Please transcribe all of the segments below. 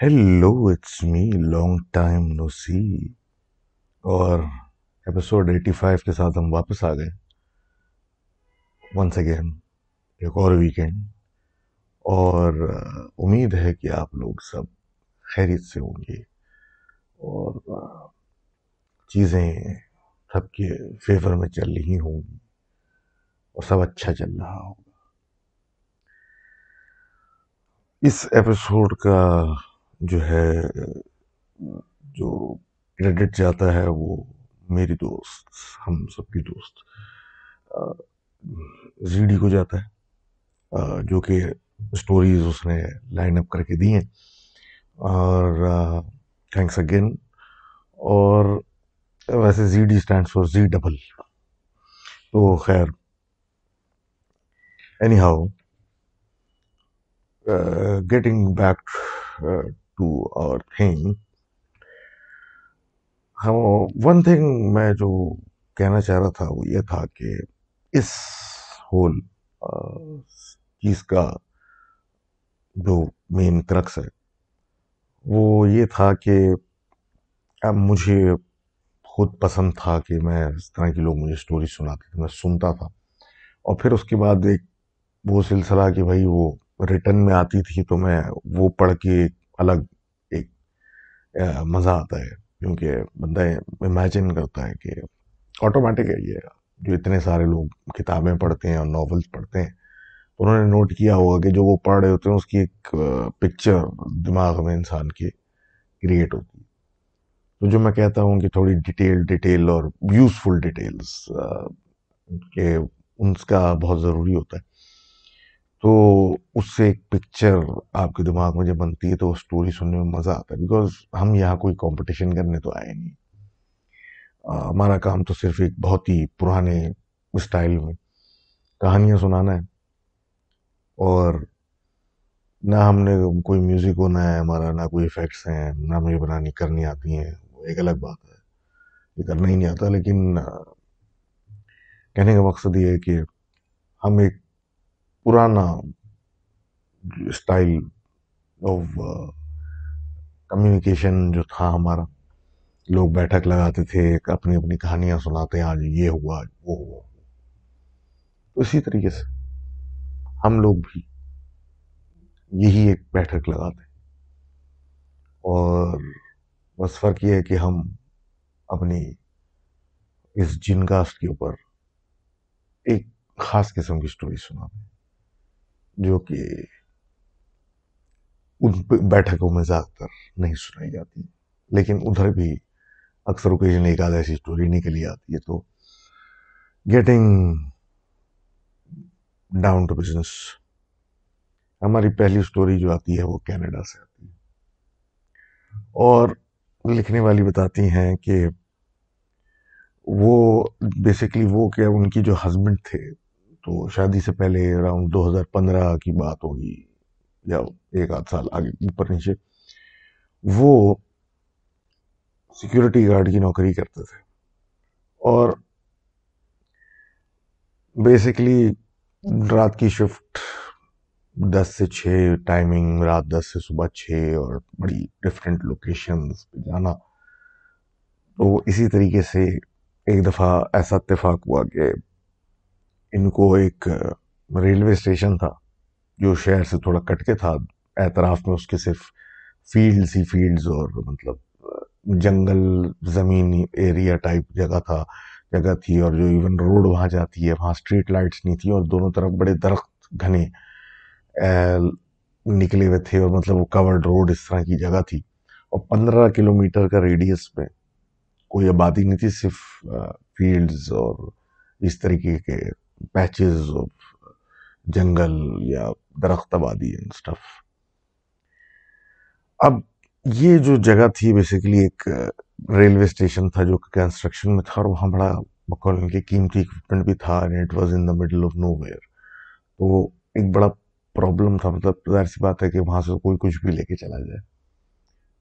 Hello it's me, long time no see. और episode 85 के साथ हम वापस आ गए वंस अगेन, एक और वीकेंड। और उम्मीद है कि आप लोग सब खैरियत से होंगे और चीज़ें सबके फेवर में चल रही होंगी और सब अच्छा चल रहा होगा। इस एपिसोड का जो है, जो क्रेडिट जाता है वो मेरी दोस्त, हम सबकी दोस्त GD को जाता है, जो कि स्टोरीज उसने लाइन अप करके दी हैं। और थैंक्स अगेन। और वैसे GD stands for G double, तो खैर anyhow, getting back to our thing. हम वन थिंग मैं जो कहना चाह रहा था वो ये था कि इस होल चीज़ का जो मेन क्रक्स है वो ये था कि अब मुझे खुद पसंद था कि मैं इस तरह के लोग मुझे स्टोरी सुनाते थे, मैं सुनता था। और फिर उसके बाद एक वो सिलसिला कि भाई वो रिटर्न में आती थी तो मैं वो पढ़ के अलग एक मज़ा आता है, क्योंकि बंदा इमेजिन करता है कि ऑटोमेटिक है ये। जो इतने सारे लोग किताबें पढ़ते हैं और नॉवेल्स पढ़ते हैं, उन्होंने नोट किया होगा कि जो वो पढ़ रहे होते हैं उसकी एक पिक्चर दिमाग में इंसान के क्रिएट होती है। तो जो मैं कहता हूँ कि थोड़ी डिटेल और यूज़फुल डिटेल्स के उनका बहुत ज़रूरी होता है, तो उससे एक पिक्चर आपके दिमाग में जब बनती है तो स्टोरी सुनने में मज़ा आता है। बिकॉज हम यहाँ कोई कंपटीशन करने तो आए नहीं, हमारा काम तो सिर्फ एक बहुत ही पुराने स्टाइल में कहानियाँ सुनाना है। और ना हमने कोई म्यूज़िक होना है हमारा, ना कोई इफ़ेक्ट्स हैं, ना मुझे बनानी करनी आती हैं, एक अलग बात है, ये करना ही नहीं आता। लेकिन कहने का मकसद ये है कि हम एक पुराना स्टाइल ऑफ कम्युनिकेशन जो था हमारा, लोग बैठक लगाते थे, अपनी अपनी कहानियाँ सुनाते हैं, आज ये हुआ आज वो हुआ। तो इसी तरीके से हम लोग भी यही एक बैठक लगाते हैं, और बस फ़र्क ये है कि हम अपनी इस जिनकास्ट के ऊपर एक ख़ास किस्म की स्टोरी सुनाते हैं जो कि उन बैठकों में ज़्यादातर नहीं सुनाई जाती, लेकिन उधर भी अक्सर ओकेजन एक आध ऐसी स्टोरी निकली आती है। तो गेटिंग डाउन टू बिजनेस, हमारी पहली स्टोरी जो आती है वो कनाडा से आती है। और लिखने वाली बताती हैं कि वो बेसिकली वो क्या, उनकी जो हस्बैंड थे, तो शादी से पहले अराउंड 2015 की बात होगी या एक आध साल आगे ऊपर नीचे, वो सिक्योरिटी गार्ड की नौकरी करते थे। और बेसिकली रात की शिफ्ट 10 से 6 टाइमिंग, रात 10 से सुबह 6, और बड़ी डिफरेंट लोकेशंस पे जाना। तो इसी तरीके से एक दफ़ा ऐसा इत्तेफाक हुआ कि इनको एक रेलवे स्टेशन था जो शहर से थोड़ा कट के था, एतराफ़ में उसके सिर्फ फील्ड्स ही फील्ड्स और मतलब जंगल ज़मीन एरिया टाइप जगह थी। और जो इवन रोड वहाँ जाती है वहाँ स्ट्रीट लाइट्स नहीं थी, और दोनों तरफ बड़े दरख्त घने निकले हुए थे, और मतलब वो कवर्ड रोड इस तरह की जगह थी। और 15 किलोमीटर का रेडियस में कोई आबादी नहीं थी, सिर्फ फील्ड्स और इस तरीके के पैचेस ऑफ जंगल या दरख्त आबादी एंड स्टफ। अब ये जो जगह थी बेसिकली एक रेलवे स्टेशन था जो कंस्ट्रक्शन में था, और वहाँ बड़ा बकौल इनके कीमती इक्विपमेंट भी था, and it was in the middle of nowhere. तो एक बड़ा प्रॉब्लम था, मतलब जाहिर सी बात है कि वहाँ से कोई कुछ भी लेके चला जाए।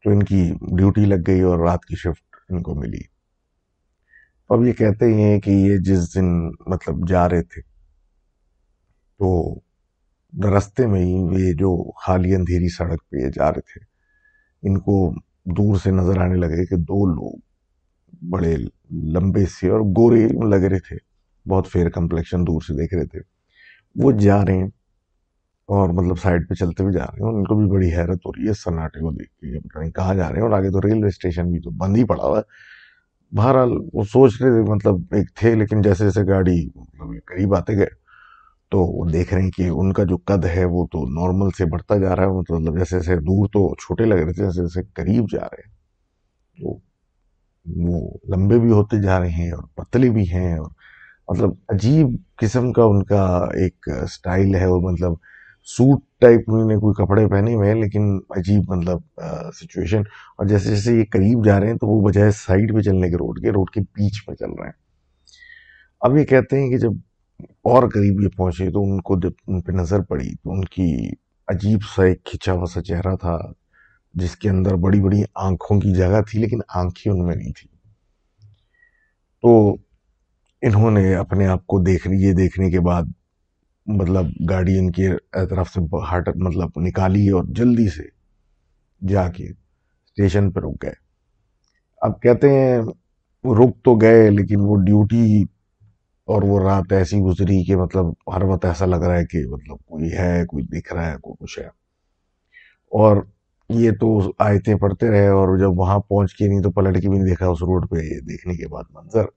तो इनकी ड्यूटी लग गई और रात की शिफ्ट इनको मिली। अब ये कहते ही हैं कि ये जिस दिन मतलब जा रहे थे तो रास्ते में ही ये जो खाली अंधेरी सड़क पे जा रहे थे, इनको दूर से नजर आने लगे कि दो लोग बड़े लंबे से और गोरे लग रहे थे, बहुत फेयर कंप्लेक्शन, दूर से देख रहे थे। वो जा रहे हैं और मतलब साइड पे चलते हुए जा रहे हैं, और उनको भी बड़ी हैरत हो रही है सन्नाटे को देख के, पता नहीं कहाँ जा रहे हैं। और आगे तो रेलवे स्टेशन भी तो बंद ही पड़ा हुआ है। बहरहाल वो सोच रहे थे, मतलब एक थे, लेकिन जैसे जैसे गाड़ी मतलब करीब आते गए तो वो देख रहे हैं कि उनका जो कद है वो तो नॉर्मल से बढ़ता जा रहा है, मतलब जैसे जैसे दूर तो छोटे लग रहे थे, जैसे जैसे करीब जा रहे हैं तो वो लंबे भी होते जा रहे हैं और पतले भी हैं, और मतलब अजीब किस्म का उनका एक स्टाइल है। वो मतलब सूट टाइप में कोई कपड़े पहने हुए हैं, लेकिन अजीब मतलब सिचुएशन। और जैसे जैसे ये करीब जा रहे हैं तो वो बजाय साइड पे चलने के रोड के बीच पे चल रहे हैं। अब ये कहते हैं कि जब और करीब ये पहुंचे तो उनको, जब उन पर नज़र पड़ी तो उनकी अजीब सा एक खिंचा हुआ सा चेहरा था, जिसके अंदर बड़ी बड़ी आंखों की जगह थी, लेकिन आंखें उनमें नहीं थी। तो इन्होंने अपने आप को देखने के बाद मतलब गाड़ी इनके तरफ से हट मतलब निकाली और जल्दी से जाके स्टेशन पर रुक गए। अब कहते हैं रुक तो गए, लेकिन वो ड्यूटी और वो रात ऐसी गुजरी कि मतलब हर वक्त ऐसा लग रहा है कि मतलब कोई है, कोई दिख रहा है, कोई कुछ है। और ये तो आयतें पढ़ते रहे, और जब वहाँ पहुँच के नहीं तो पलट के भी नहीं देखा उस रोड पे ये देखने के बाद मंजर।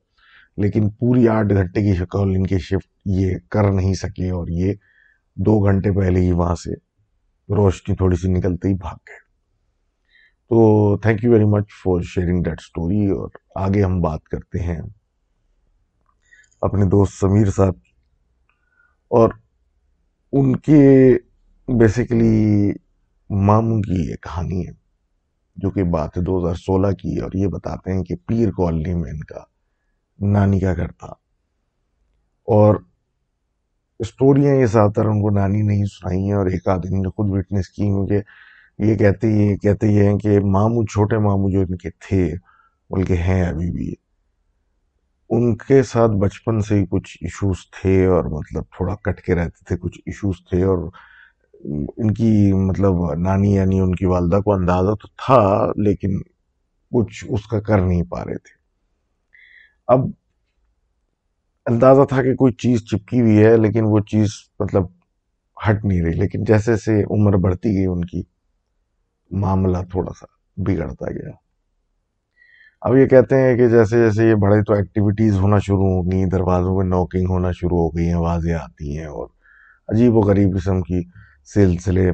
लेकिन पूरी 8 घंटे की शक्ल इनके शिफ्ट ये कर नहीं सके, और ये 2 घंटे पहले ही वहाँ से रोशनी थोड़ी सी निकलते ही भाग गए। तो thank you very much for sharing that story. और आगे हम बात करते हैं अपने दोस्त समीर साहब, और उनके बेसिकली मामू की एक कहानी है जो कि बात है 2016 की। और ये बताते हैं कि पीर कॉलोनी में इनका नानी का घर था, और स्टोरियाँ ये ज्यादातर उनको नानी ने ही सुनाई हैं, और एक आदमी ने खुद विटनेस की। मुझे ये कहते हैं कि मामू, छोटे मामू जो इनके थे, बल्कि हैं अभी भी, उनके साथ बचपन से ही कुछ इश्यूज थे, और मतलब थोड़ा कट के रहते थे, कुछ इश्यूज थे। और इनकी मतलब नानी यानी उनकी वालदा को अंदाज़ा तो था, लेकिन कुछ उसका कर नहीं पा रहे थे। अब अंदाज़ा था कि कोई चीज़ चिपकी हुई है, लेकिन वो चीज़ मतलब हट नहीं रही। लेकिन जैसे जैसे उम्र बढ़ती गई उनकी, मामला थोड़ा सा बिगड़ता गया। अब ये कहते हैं कि जैसे जैसे ये बड़े तो एक्टिविटीज़ होना शुरू हो गई, दरवाज़ों पर नॉकिंग होना शुरू हो गई, आवाज़ें आती हैं, और अजीब व गरीब किस्म की सिलसिले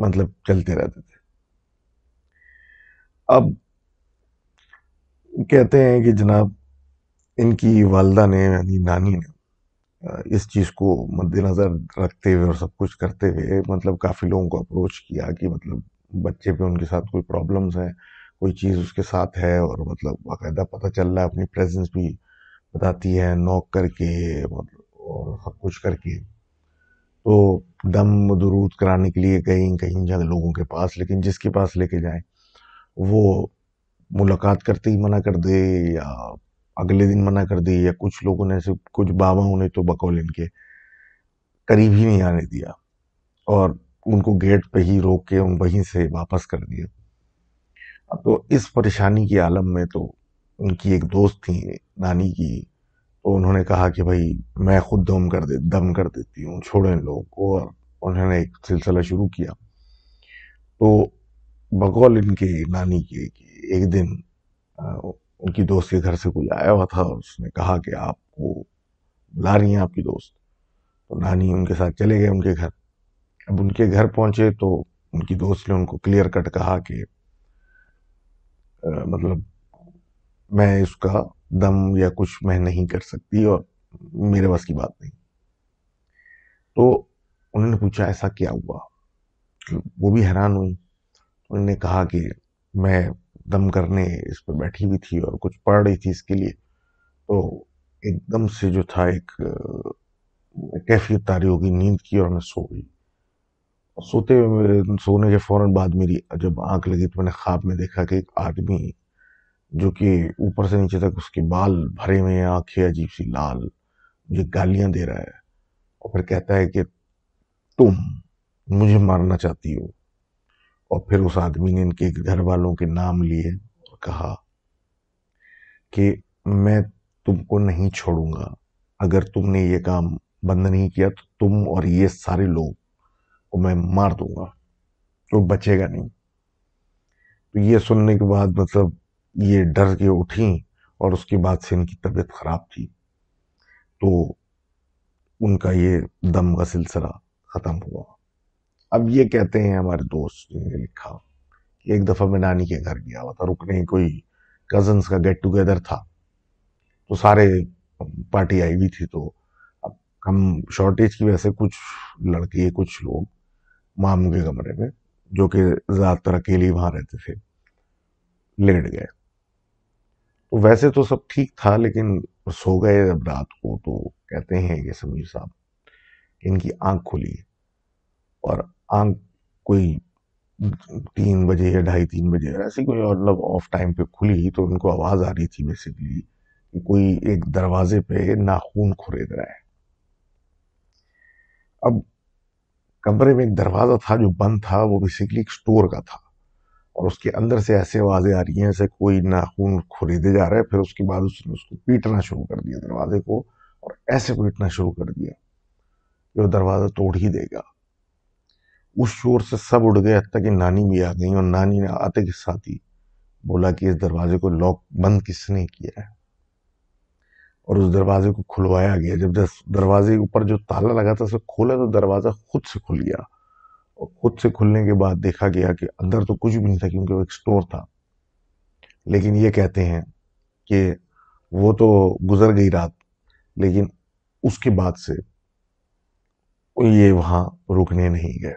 मतलब चलते रहते थे। अब कहते हैं कि जनाब इनकी वालदा ने यानी नानी ने इस चीज़ को मद्देनज़र रखते हुए और सब कुछ करते हुए मतलब काफ़ी लोगों को अप्रोच किया कि मतलब बच्चे पे उनके साथ कोई प्रॉब्लम्स हैं, कोई चीज़ उसके साथ है, और मतलब बाकायदा पता चल रहा है, अपनी प्रेजेंस भी बताती है नॉक करके मतलब और सब कुछ करके। तो दम दुरूद कराने के लिए कहीं जगह लोगों के पास, लेकिन जिसके पास लेके जाएं वो मुलाकात करते ही मना कर दे, या अगले दिन मना कर दे, या कुछ लोगों ने, सिर्फ कुछ बाबाओं ने तो बकौल इनके करीब ही नहीं आने दिया, और उनको गेट पे ही रोक के उन वहीं से वापस कर दिया। अब तो इस परेशानी के आलम में तो उनकी एक दोस्त थी नानी की, तो उन्होंने कहा कि भाई मैं खुद दम कर देती हूँ, छोड़ो इन लोगों को। और उन्होंने एक सिलसिला शुरू किया। तो बकौल इनके नानी के एक दिन उनकी दोस्त के घर से कोई आया हुआ था, और उसने कहा कि आपको बुला रही हैं आपकी दोस्त। तो नानी उनके साथ चले गए उनके घर। अब उनके घर पहुँचे तो उनकी दोस्त ने उनको क्लियर कट कहा कि मतलब मैं इसका दम या कुछ मैं नहीं कर सकती, और मेरे बस की बात नहीं। तो उन्होंने पूछा ऐसा क्या हुआ, वो भी हैरान हुई। उन्होंने कहा कि मैं दम करने इस पर बैठी हुई थी और कुछ पढ़ रही थी इसके लिए, तो एकदम से जो था एक कैफियत तारी हो गई नींद की, और मैं सो गई। सोने के फौरन बाद मेरी जब आंख लगी तो मैंने ख्वाब में देखा कि एक आदमी जो कि ऊपर से नीचे तक उसके बाल भरे हुए हैं, आंखें अजीब सी लाल, मुझे गालियां दे रहा है, और फिर कहता है कि तुम मुझे मारना चाहती हो, और फिर उस आदमी ने इनके घर वालों के नाम लिए और कहा कि मैं तुमको नहीं छोड़ूंगा, अगर तुमने ये काम बंद नहीं किया तो तुम और ये सारे लोग को मैं मार दूंगा, तो बचेगा नहीं। तो ये सुनने के बाद मतलब ये डर के उठी और उसके बाद से इनकी तबीयत खराब थी, तो उनका ये दम का सिलसिला खत्म हुआ। अब ये कहते हैं हमारे दोस्त ने लिखा कि एक दफा मैं नानी के घर गया हुआ था रुकने, कोई कजन्स का गेट टुगेदर था, तो सारे पार्टी आई हुई थी। तो अब हम शॉर्टेज की वजह से कुछ लड़के कुछ लोग मामू के कमरे में, जो कि ज्यादातर अकेले वहां रहते थे, लेट गए। तो वैसे तो सब ठीक था लेकिन सो गए अब रात को। तो कहते हैं कि समीर साहब इनकी आंख खुली और आंख कोई 3 बजे या 2:30-3 बजे ऐसी कोई मतलब ऑफ टाइम पे खुली, तो उनको आवाज आ रही थी बेसिकली कि कोई एक दरवाजे पे नाखून खुरेद रहा है। अब कमरे में एक दरवाजा था जो बंद था, वो बेसिकली एक स्टोर का था, और उसके अंदर से ऐसे आवाजें आ रही हैं जैसे कोई नाखून खुरीदे जा रहा है। फिर उसके बाद उसने उसको पीटना शुरू कर दिया दरवाजे को, और ऐसे पीटना शुरू कर दिया कि वो दरवाजा तोड़ ही देगा। उस शोर से सब उड़ गए, हत्ता कि नानी भी आ गई, और नानी ने आते के साथ ही बोला कि इस दरवाजे को लॉक बंद किसने किया है। और उस दरवाजे को खुलवाया गया, जब दरवाजे के ऊपर जो ताला लगा था उसे खोला तो दरवाजा खुद से खुल गया। और खुद से खुलने के बाद देखा गया कि अंदर तो कुछ भी नहीं था क्योंकि वो एक स्टोर था। लेकिन ये कहते हैं कि वो तो गुजर गई रात, लेकिन उसके बाद से ये वहाँ रुकने नहीं गए।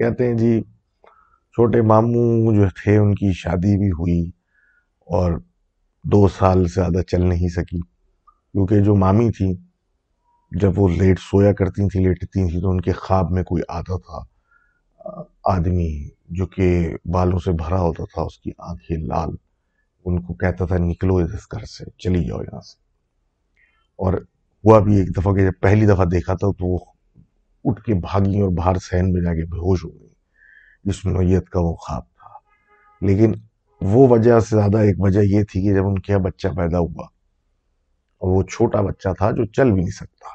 कहते हैं जी छोटे मामू जो थे उनकी शादी भी हुई और 2 साल से ज़्यादा चल नहीं सकी, क्योंकि जो मामी थी जब वो लेट सोया करती थी, लेटती थी, तो उनके ख्वाब में कोई आता था आदमी जो कि बालों से भरा होता था, उसकी आंखें लाल, उनको कहता था निकलो इस घर से, चली जाओ यहाँ से। और हुआ भी एक दफ़ा कि जब पहली दफ़ा देखा था तो वो उठ के भागी और बाहर सहन में जाके बेहोश हो गई, जिस नौयत का वो ख्वाब था। लेकिन वो वजह से ज़्यादा एक वजह ये थी कि जब उनके यहाँ बच्चा पैदा हुआ और वो छोटा बच्चा था जो चल भी नहीं सकता,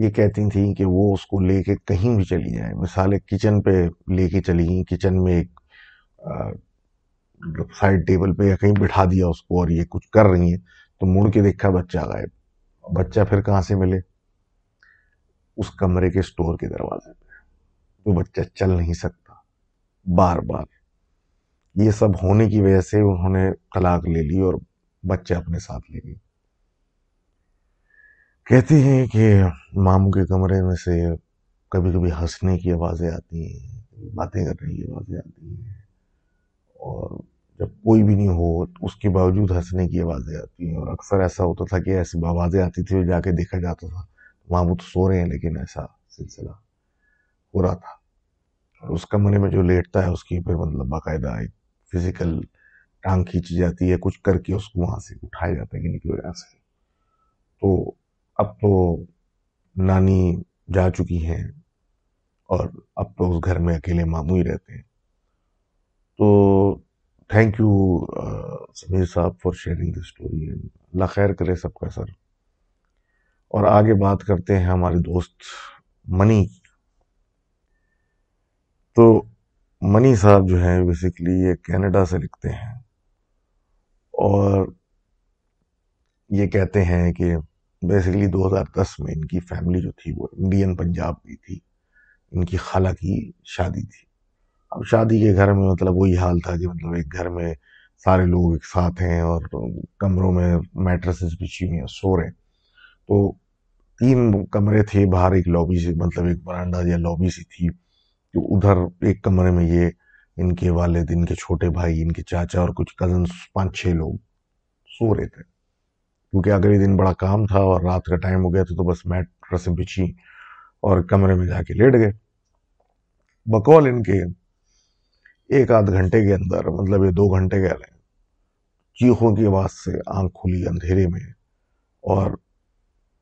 ये कहती थी कि वो उसको लेके कहीं भी चली जाए, मिसाल किचन पे लेके चली गई, किचन में एक साइड टेबल पे या कहीं बिठा दिया उसको और ये कुछ कर रही है, तो मुड़ के देखा बच्चा गायब। बच्चा फिर कहाँ से मिले? उस कमरे के स्टोर के दरवाजे पे, जो बच्चा चल नहीं सकता। बार बार ये सब होने की वजह से उन्होंने तलाक ले ली और बच्चे अपने साथ ले गई। कहते हैं कि मामू के कमरे में से कभी कभी हंसने की आवाज़ें आती हैं, बातें करने की आवाज़ें आती हैं, और जब कोई भी नहीं हो उसके बावजूद हंसने की आवाज़ें आती हैं। और अक्सर ऐसा होता था कि ऐसी आवाज़ें आती थी, जाके देखा जाता था मामू तो सो रहे हैं, लेकिन ऐसा सिलसिला हो रहा था। और उस कमरे में जो लेटता है उसकी फिर मतलब बाकायदा एक फिजिकल टांग खींची जाती है, कुछ करके उसको वहाँ से उठाया जाता है कि निकलो यहाँ से। तो अब तो नानी जा चुकी हैं और अब तो उस घर में अकेले मामू ही रहते हैं। तो थैंक यू समीर साहब for sharing the story, and Allah खैर करे सबका सर। और आगे बात करते हैं हमारे दोस्त मनी। तो मनी साहब जो हैं बेसिकली ये कनाडा से लिखते हैं, और ये कहते हैं कि बेसिकली 2010 में इनकी फैमिली जो थी वो इंडियन पंजाब की थी, इनकी खाला की शादी थी। अब शादी के घर में मतलब वही हाल था कि मतलब एक घर में सारे लोग एक साथ हैं और कमरों में मैट्रेसेस बिछी हुई हैं, सो रहे हैं। तो 3 कमरे थे, बाहर एक लॉबी सी मतलब एक बरांडा या लॉबी सी थी, तो उधर एक कमरे में ये इनके वालिद, इनके छोटे भाई, इनके चाचा और कुछ कजन 5-6 लोग सो रहे थे, क्योंकि अगले दिन बड़ा काम था और रात का टाइम हो गया था। तो बस मैट्रेसें बिछी और कमरे में जाके लेट गए। बकौल इनके 1-आध घंटे के अंदर मतलब ये 2 घंटे कह रहे हैं, चीखों की आवाज़ से आंख खुली अंधेरे में, और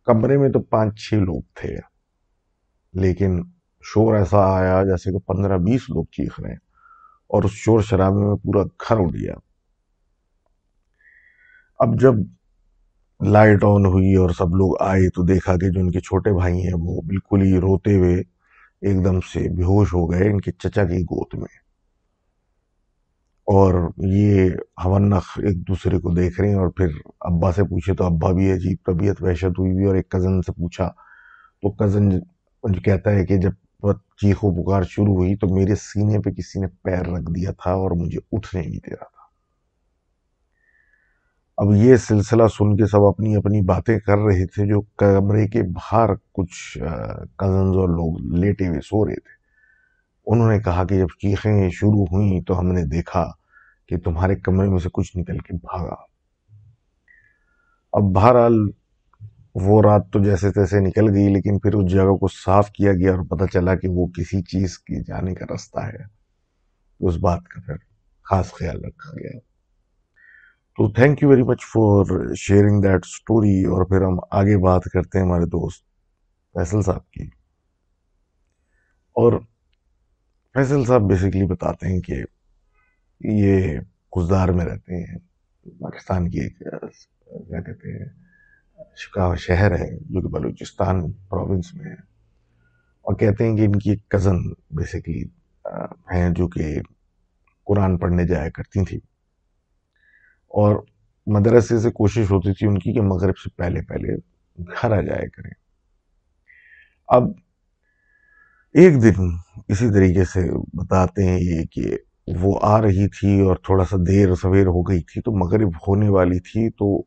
कमरे में तो 5-6 लोग थे, लेकिन शोर ऐसा आया जैसे कि 15-20 लोग चीख रहे हैं, और उस शोर शराबे में पूरा घर उड़ गया। अब जब लाइट ऑन हुई और सब लोग आए तो देखा कि जो इनके छोटे भाई हैं वो बिल्कुल ही रोते हुए एकदम से बेहोश हो गए इनके चचा की गोद में, और ये हवन्नख एक दूसरे को देख रहे हैं। और फिर अब्बा से पूछे तो अब्बा भी अजीब तबीयत वहशत हुई हुई, और एक कज़न से पूछा तो कज़न कहता है कि जब चीखों पुकार शुरू हुई तो मेरे सीने पे किसी ने पैर रख दिया था और मुझे उठने नहीं दे रहा था। अब ये सिलसिला सुन के सब अपनी अपनी बातें कर रहे थे। जो कमरे के बाहर कुछ कज़न्स और लोग लेटे हुए सो रहे थे, उन्होंने कहा कि जब चीखें शुरू हुई तो हमने देखा कि तुम्हारे कमरे में से कुछ निकल के भागा। अब बहरहाल वो रात तो जैसे तैसे निकल गई, लेकिन फिर उस जगह को साफ किया गया और पता चला कि वो किसी चीज़ के जाने का रास्ता है। उस बात का फिर खास ख्याल रखा गया। तो thank you very much for sharing that story. और फिर हम आगे बात करते हैं हमारे दोस्त फैसल साहब की। और फैसल साहब बेसिकली बताते हैं कि ये खुजदार में रहते हैं, पाकिस्तान की एक क्या कहते हैं शहर है जो कि बलूचिस्तान प्रोविंस में है। और कहते हैं कि इनकी एक कज़न बेसिकली हैं जो कि कुरान पढ़ने जाया करती थी, और मदरसे से कोशिश होती थी उनकी कि मगरिब से पहले पहले घर आ जाया करें। अब एक दिन इसी तरीके से बताते हैं ये कि वो आ रही थी और थोड़ा सा देर सवेर हो गई थी, तो मगरिब होने वाली थी, तो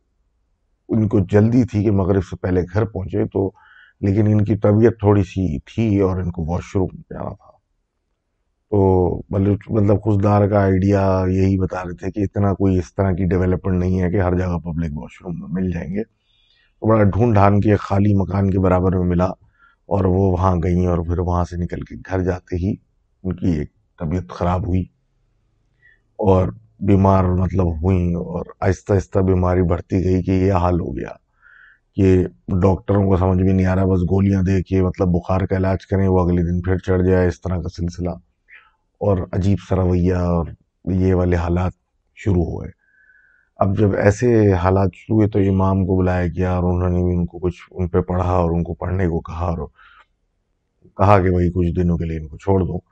उनको जल्दी थी कि मगरिब से पहले घर पहुँचे। तो लेकिन इनकी तबीयत थोड़ी सी थी और इनको वॉशरूम जाना था, तो मतलब खुशदार का आइडिया यही बता रहे थे कि इतना कोई इस तरह की डेवलपमेंट नहीं है कि हर जगह पब्लिक वॉशरूम में मिल जाएंगे। तो बड़ा ढूंढ ढान के खाली मकान के बराबर में मिला, और वो वहाँ गई और फिर वहाँ से निकल के घर जाते ही उनकी एक तबीयत ख़राब हुई और बीमार मतलब हुई, और आहिस्ता आहिस्ता बीमारी बढ़ती गई कि यह हाल हो गया कि डॉक्टरों को समझ में नहीं आ रहा, बस गोलियाँ दे के मतलब बुखार का इलाज करें, वो अगले दिन फिर चढ़ जाए, इस तरह का सिलसिला और अजीब सा रवैया और ये वाले हालात शुरू हुए। अब जब ऐसे हालात शुरू हुए तो इमाम को बुलाया गया और उन्होंने भी उनको कुछ उन पर पढ़ा और उनको पढ़ने को कहा और कहा कि भाई कुछ दिनों के लिए इनको छोड़ दो।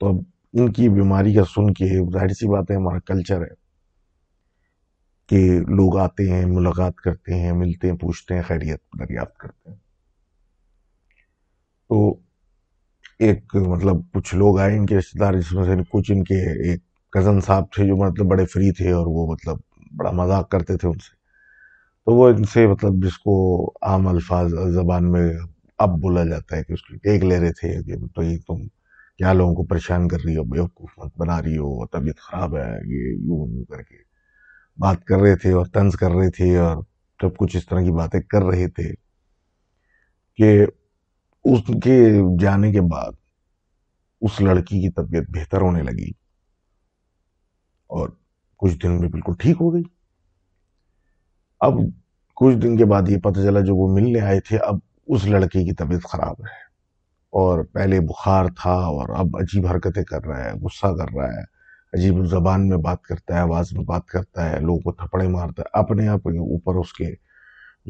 तो अब इनकी बीमारी का सुन के जाहिर सी बात है, हमारा कल्चर है कि लोग आते हैं, मुलाकात करते हैं, मिलते हैं, पूछते हैं, खैरियत दरियाफ्त करते हैं। तो एक मतलब कुछ लोग आए इनके रिश्तेदार, जिसमें से कुछ इनके एक कज़न साहब थे जो मतलब बड़े फ्री थे और वो मतलब बड़ा मजाक करते थे उनसे। तो वो इनसे मतलब जिसको आम अल्फाज ज़बान में अब बोला जाता है कि उसकी टेक ले रहे थे कि तो ये तुम क्या लोगों को परेशान कर रही हो, बेवकूफ़ मत बना रही हो, तबीयत ख़राब है, ये यूँ यूँ करके बात कर रहे थे और तंज कर रहे थे और सब कुछ इस तरह की बातें कर रहे थे कि उसके जाने के बाद उस लड़की की तबीयत बेहतर होने लगी और कुछ दिन में बिल्कुल ठीक हो गई। अब कुछ दिन के बाद ये पता चला जो वो मिलने आए थे, अब उस लड़के की तबीयत ख़राब है और पहले बुखार था और अब अजीब हरकतें कर रहा है, गुस्सा कर रहा है, अजीब ज़बान में बात करता है, आवाज़ में बात करता है, लोगों को थप्पड़े मारता है, अपने आप के ऊपर उसके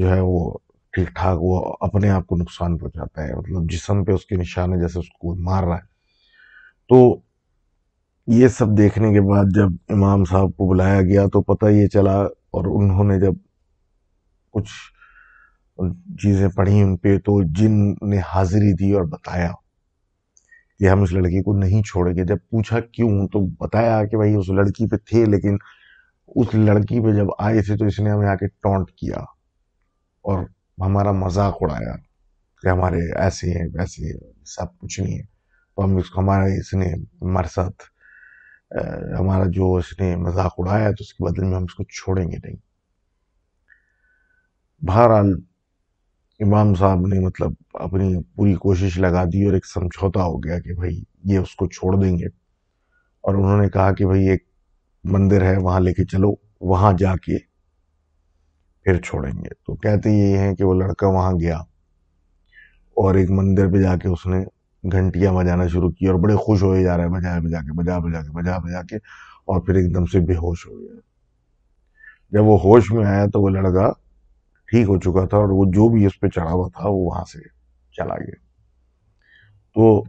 जो है वो ठीक ठाक वो अपने आप को नुकसान पहुँचाता है, मतलब जिस्म पे उसके निशान है जैसे उसको मार रहा है। तो ये सब देखने के बाद जब इमाम साहब को बुलाया गया तो पता ये चला, और उन्होंने जब कुछ चीज़ें पढ़ी उन पे तो जिन ने हाज़िरी दी और बताया कि हम उस लड़की को नहीं छोड़ेंगे। जब पूछा क्यों तो बताया कि भाई उस लड़की पे थे, लेकिन उस लड़की पे जब आए थे तो इसने हमें आके टॉन्ट किया और हमारा मजाक उड़ाया कि हमारे ऐसे हैं वैसे हैं, सब कुछ नहीं है। तो हम उसको हमारे इसने हमारे साथ हमारा जो इसने मजाक उड़ाया तो उसके बदले में हम इसको छोड़ेंगे नहीं। बहरहाल इमाम साहब ने मतलब अपनी पूरी कोशिश लगा दी और एक समझौता हो गया कि भाई ये उसको छोड़ देंगे। और उन्होंने कहा कि भाई एक मंदिर है वहाँ लेके चलो, वहाँ जाके फिर छोड़ेंगे। तो कहते ये हैं कि वो लड़का वहाँ गया और एक मंदिर पे जाके उसने घंटियाँ बजाना शुरू की और बड़े खुश होए जा रहे हैं, बजाए बजा के बजा बजा के बजा बजा के, और फिर एकदम से बेहोश हो गया। जब वो होश में आया तो वो लड़का ठीक हो चुका था और वो जो भी उस पर चढ़ा हुआ था वो वहाँ से चला गया। तो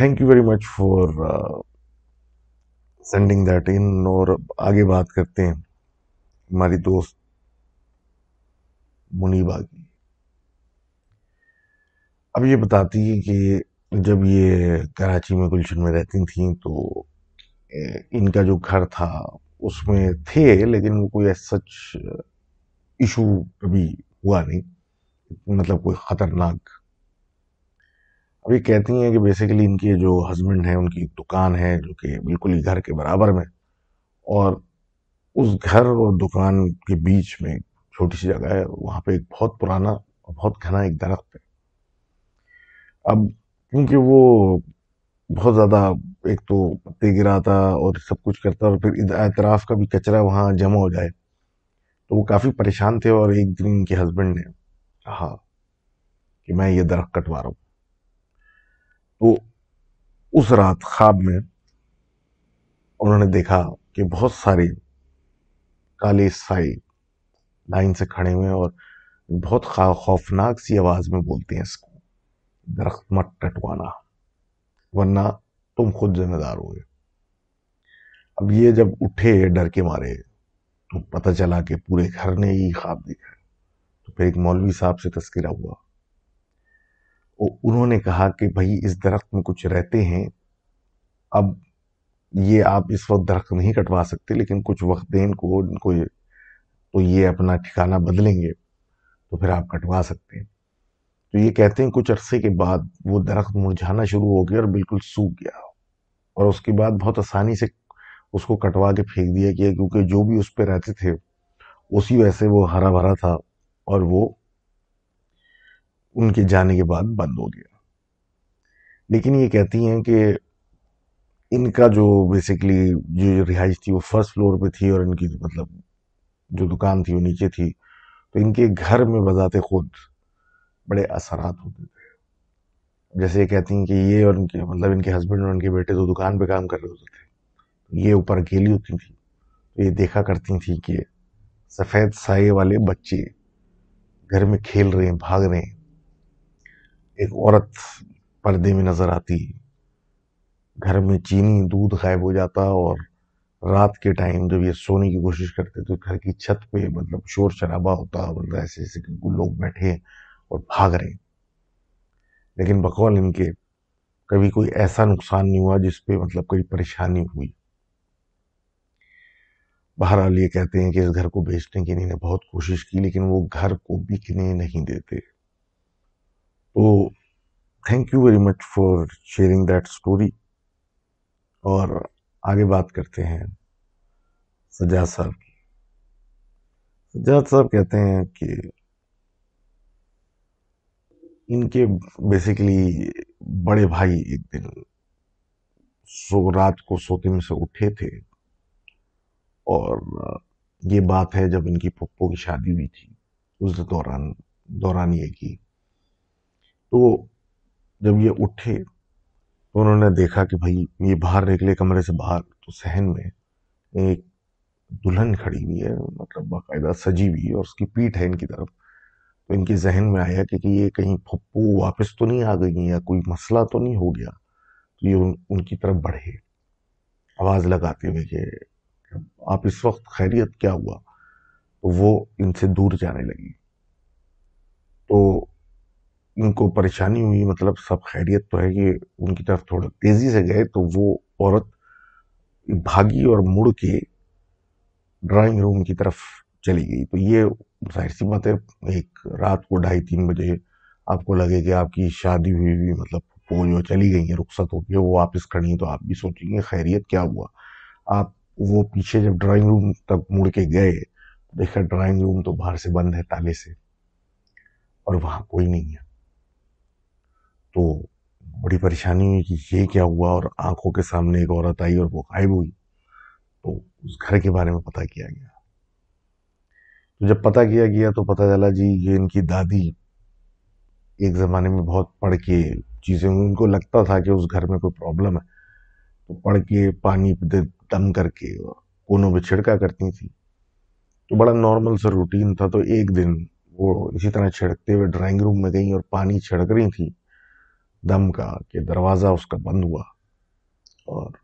thank you very much for sending that in. और आगे बात करते हैं हमारी दोस्त मुनीबा की। अब ये बताती है कि जब ये कराची में गुलशन में रहती थी तो इनका जो घर था उसमें थे, लेकिन वो कोई सच इशू कभी हुआ नहीं, मतलब कोई ख़तरनाक। अब ये कहती हैं कि बेसिकली इनके जो हस्बैंड हैं उनकी दुकान है जो कि बिल्कुल ही घर के बराबर में, और उस घर और दुकान के बीच में छोटी सी जगह है, वहाँ पे एक बहुत पुराना और बहुत घना एक दरख्त है। अब क्योंकि वो बहुत ज़्यादा एक तो पत्ते गिराता और सब कुछ करता और फिर एतराफ़ का भी कचरा वहाँ जमा हो जाए, तो वो काफ़ी परेशान थे। और एक दिन इनके हस्बैंड ने कहा कि मैं ये दरख्त कटवा रहा हूँ। तो उस रात ख्वाब में उन्होंने देखा कि बहुत सारे काले साए लाइन से खड़े हुए और बहुत खौफनाक सी आवाज़ में बोलते हैं इसको, दरख्त मत कटवाना वरना तुम खुद जिम्मेदार होगे। अब ये जब उठे डर के मारे तो पता चला कि पूरे घर ने ही ख्वाब देखा है। तो फिर एक मौलवी साहब से तस्करा हुआ और उन्होंने कहा कि भाई इस दरख्त में कुछ रहते हैं, अब ये आप इस वक्त दरख्त नहीं कटवा सकते, लेकिन कुछ वक्त दें इनको, इनको तो ये अपना ठिकाना बदलेंगे तो फिर आप कटवा सकते हैं। तो ये कहते हैं कुछ अरसे के बाद वो दरख्त मुरझाना शुरू हो गया और बिल्कुल सूख गया, और उसके बाद बहुत आसानी से उसको कटवा के फेंक दिया गया, क्योंकि जो भी उस पर रहते थे उसी वजह से वो हरा भरा था और वो उनके जाने के बाद बंद हो गया। लेकिन ये कहती हैं कि इनका जो बेसिकली जो रिहाइश थी वो फर्स्ट फ्लोर पे थी और इनकी मतलब जो दुकान थी वो नीचे थी, तो इनके घर में बजाते खुद बड़े असरात होते थे। जैसे ये कहती हैं कि ये और इनके मतलब इनके हस्बैंड और उनके बेटे तो दुकान पे काम कर रहे होते थे, ये ऊपर अकेली होती थी। तो ये देखा करती थी कि सफ़ेद साए वाले बच्चे घर में खेल रहे हैं, भाग रहे हैं, एक औरत पर्दे में नज़र आती, घर में चीनी दूध गायब हो जाता, और रात के टाइम जब ये सोने की कोशिश करते तो घर की छत पे मतलब शोर शराबा होता, मतलब ऐसे ऐसे लोग बैठे और भाग रहे। लेकिन बकौल इनके कभी कोई ऐसा नुकसान नहीं हुआ जिसपे मतलब कोई परेशानी हुई। बहरहाल ये कहते हैं कि इस घर को बेचने की इन्होंने बहुत कोशिश की, लेकिन वो घर को बिकने नहीं देते। तो thank you very much for sharing that story. और आगे बात करते हैं सज्जाद साहब की। सज्जाद साहब कहते हैं कि इनके बेसिकली बड़े भाई एक दिन रात को सोते में से उठे थे, और ये बात है जब इनकी पप्पो की शादी हुई थी उस दौरान ये की। तो जब ये उठे तो उन्होंने देखा कि भाई ये बाहर निकले कमरे से बाहर, तो सहन में एक दुल्हन खड़ी हुई है, मतलब बाकायदा सजी हुई है और उसकी पीठ है इनकी तरफ। तो इनके जहन में आया कि ये कहीं फप्पू वापस तो नहीं आ गई या कोई मसला तो नहीं हो गया। तो ये उनकी तरफ बढ़े आवाज़ लगाते हुए कि आप इस वक्त खैरियत, क्या हुआ। तो वो इनसे दूर जाने लगी, तो इनको परेशानी हुई, मतलब सब खैरियत तो है कि उनकी तरफ थोड़ा तेज़ी से गए तो वो औरत भागी और मुड़ के ड्राइंग रूम की तरफ चली गई। तो ये जाहिर सी बात है एक रात को 2:30-3 बजे आपको लगे कि आपकी शादी हुई हुई मतलब वो जो चली गई है रुखसत होकर वो वापस खड़ी है, तो आप भी सोचेंगे खैरियत क्या हुआ। आप वो पीछे जब ड्राइंग रूम तक मुड़ के गए देखा ड्राइंग रूम तो बाहर से बंद है ताले से और वहाँ कोई नहीं है। तो बड़ी परेशानी हुई कि ये क्या हुआ, और आंखों के सामने एक औरत आई और वो गायब हुई। तो उस घर के बारे में पता किया गया। जब पता किया गया तो पता चला जी ये इनकी दादी एक ज़माने में बहुत पढ़ के चीज़ें हुई, उनको लगता था कि उस घर में कोई प्रॉब्लम है, तो पढ़ के पानी दम करके कोनों पे छिड़का करती थी। तो बड़ा नॉर्मल सा रूटीन था। तो एक दिन वो इसी तरह छिड़कते हुए ड्राइंग रूम में गई और पानी छिड़क रही थी दम का कि दरवाज़ा उसका बंद हुआ और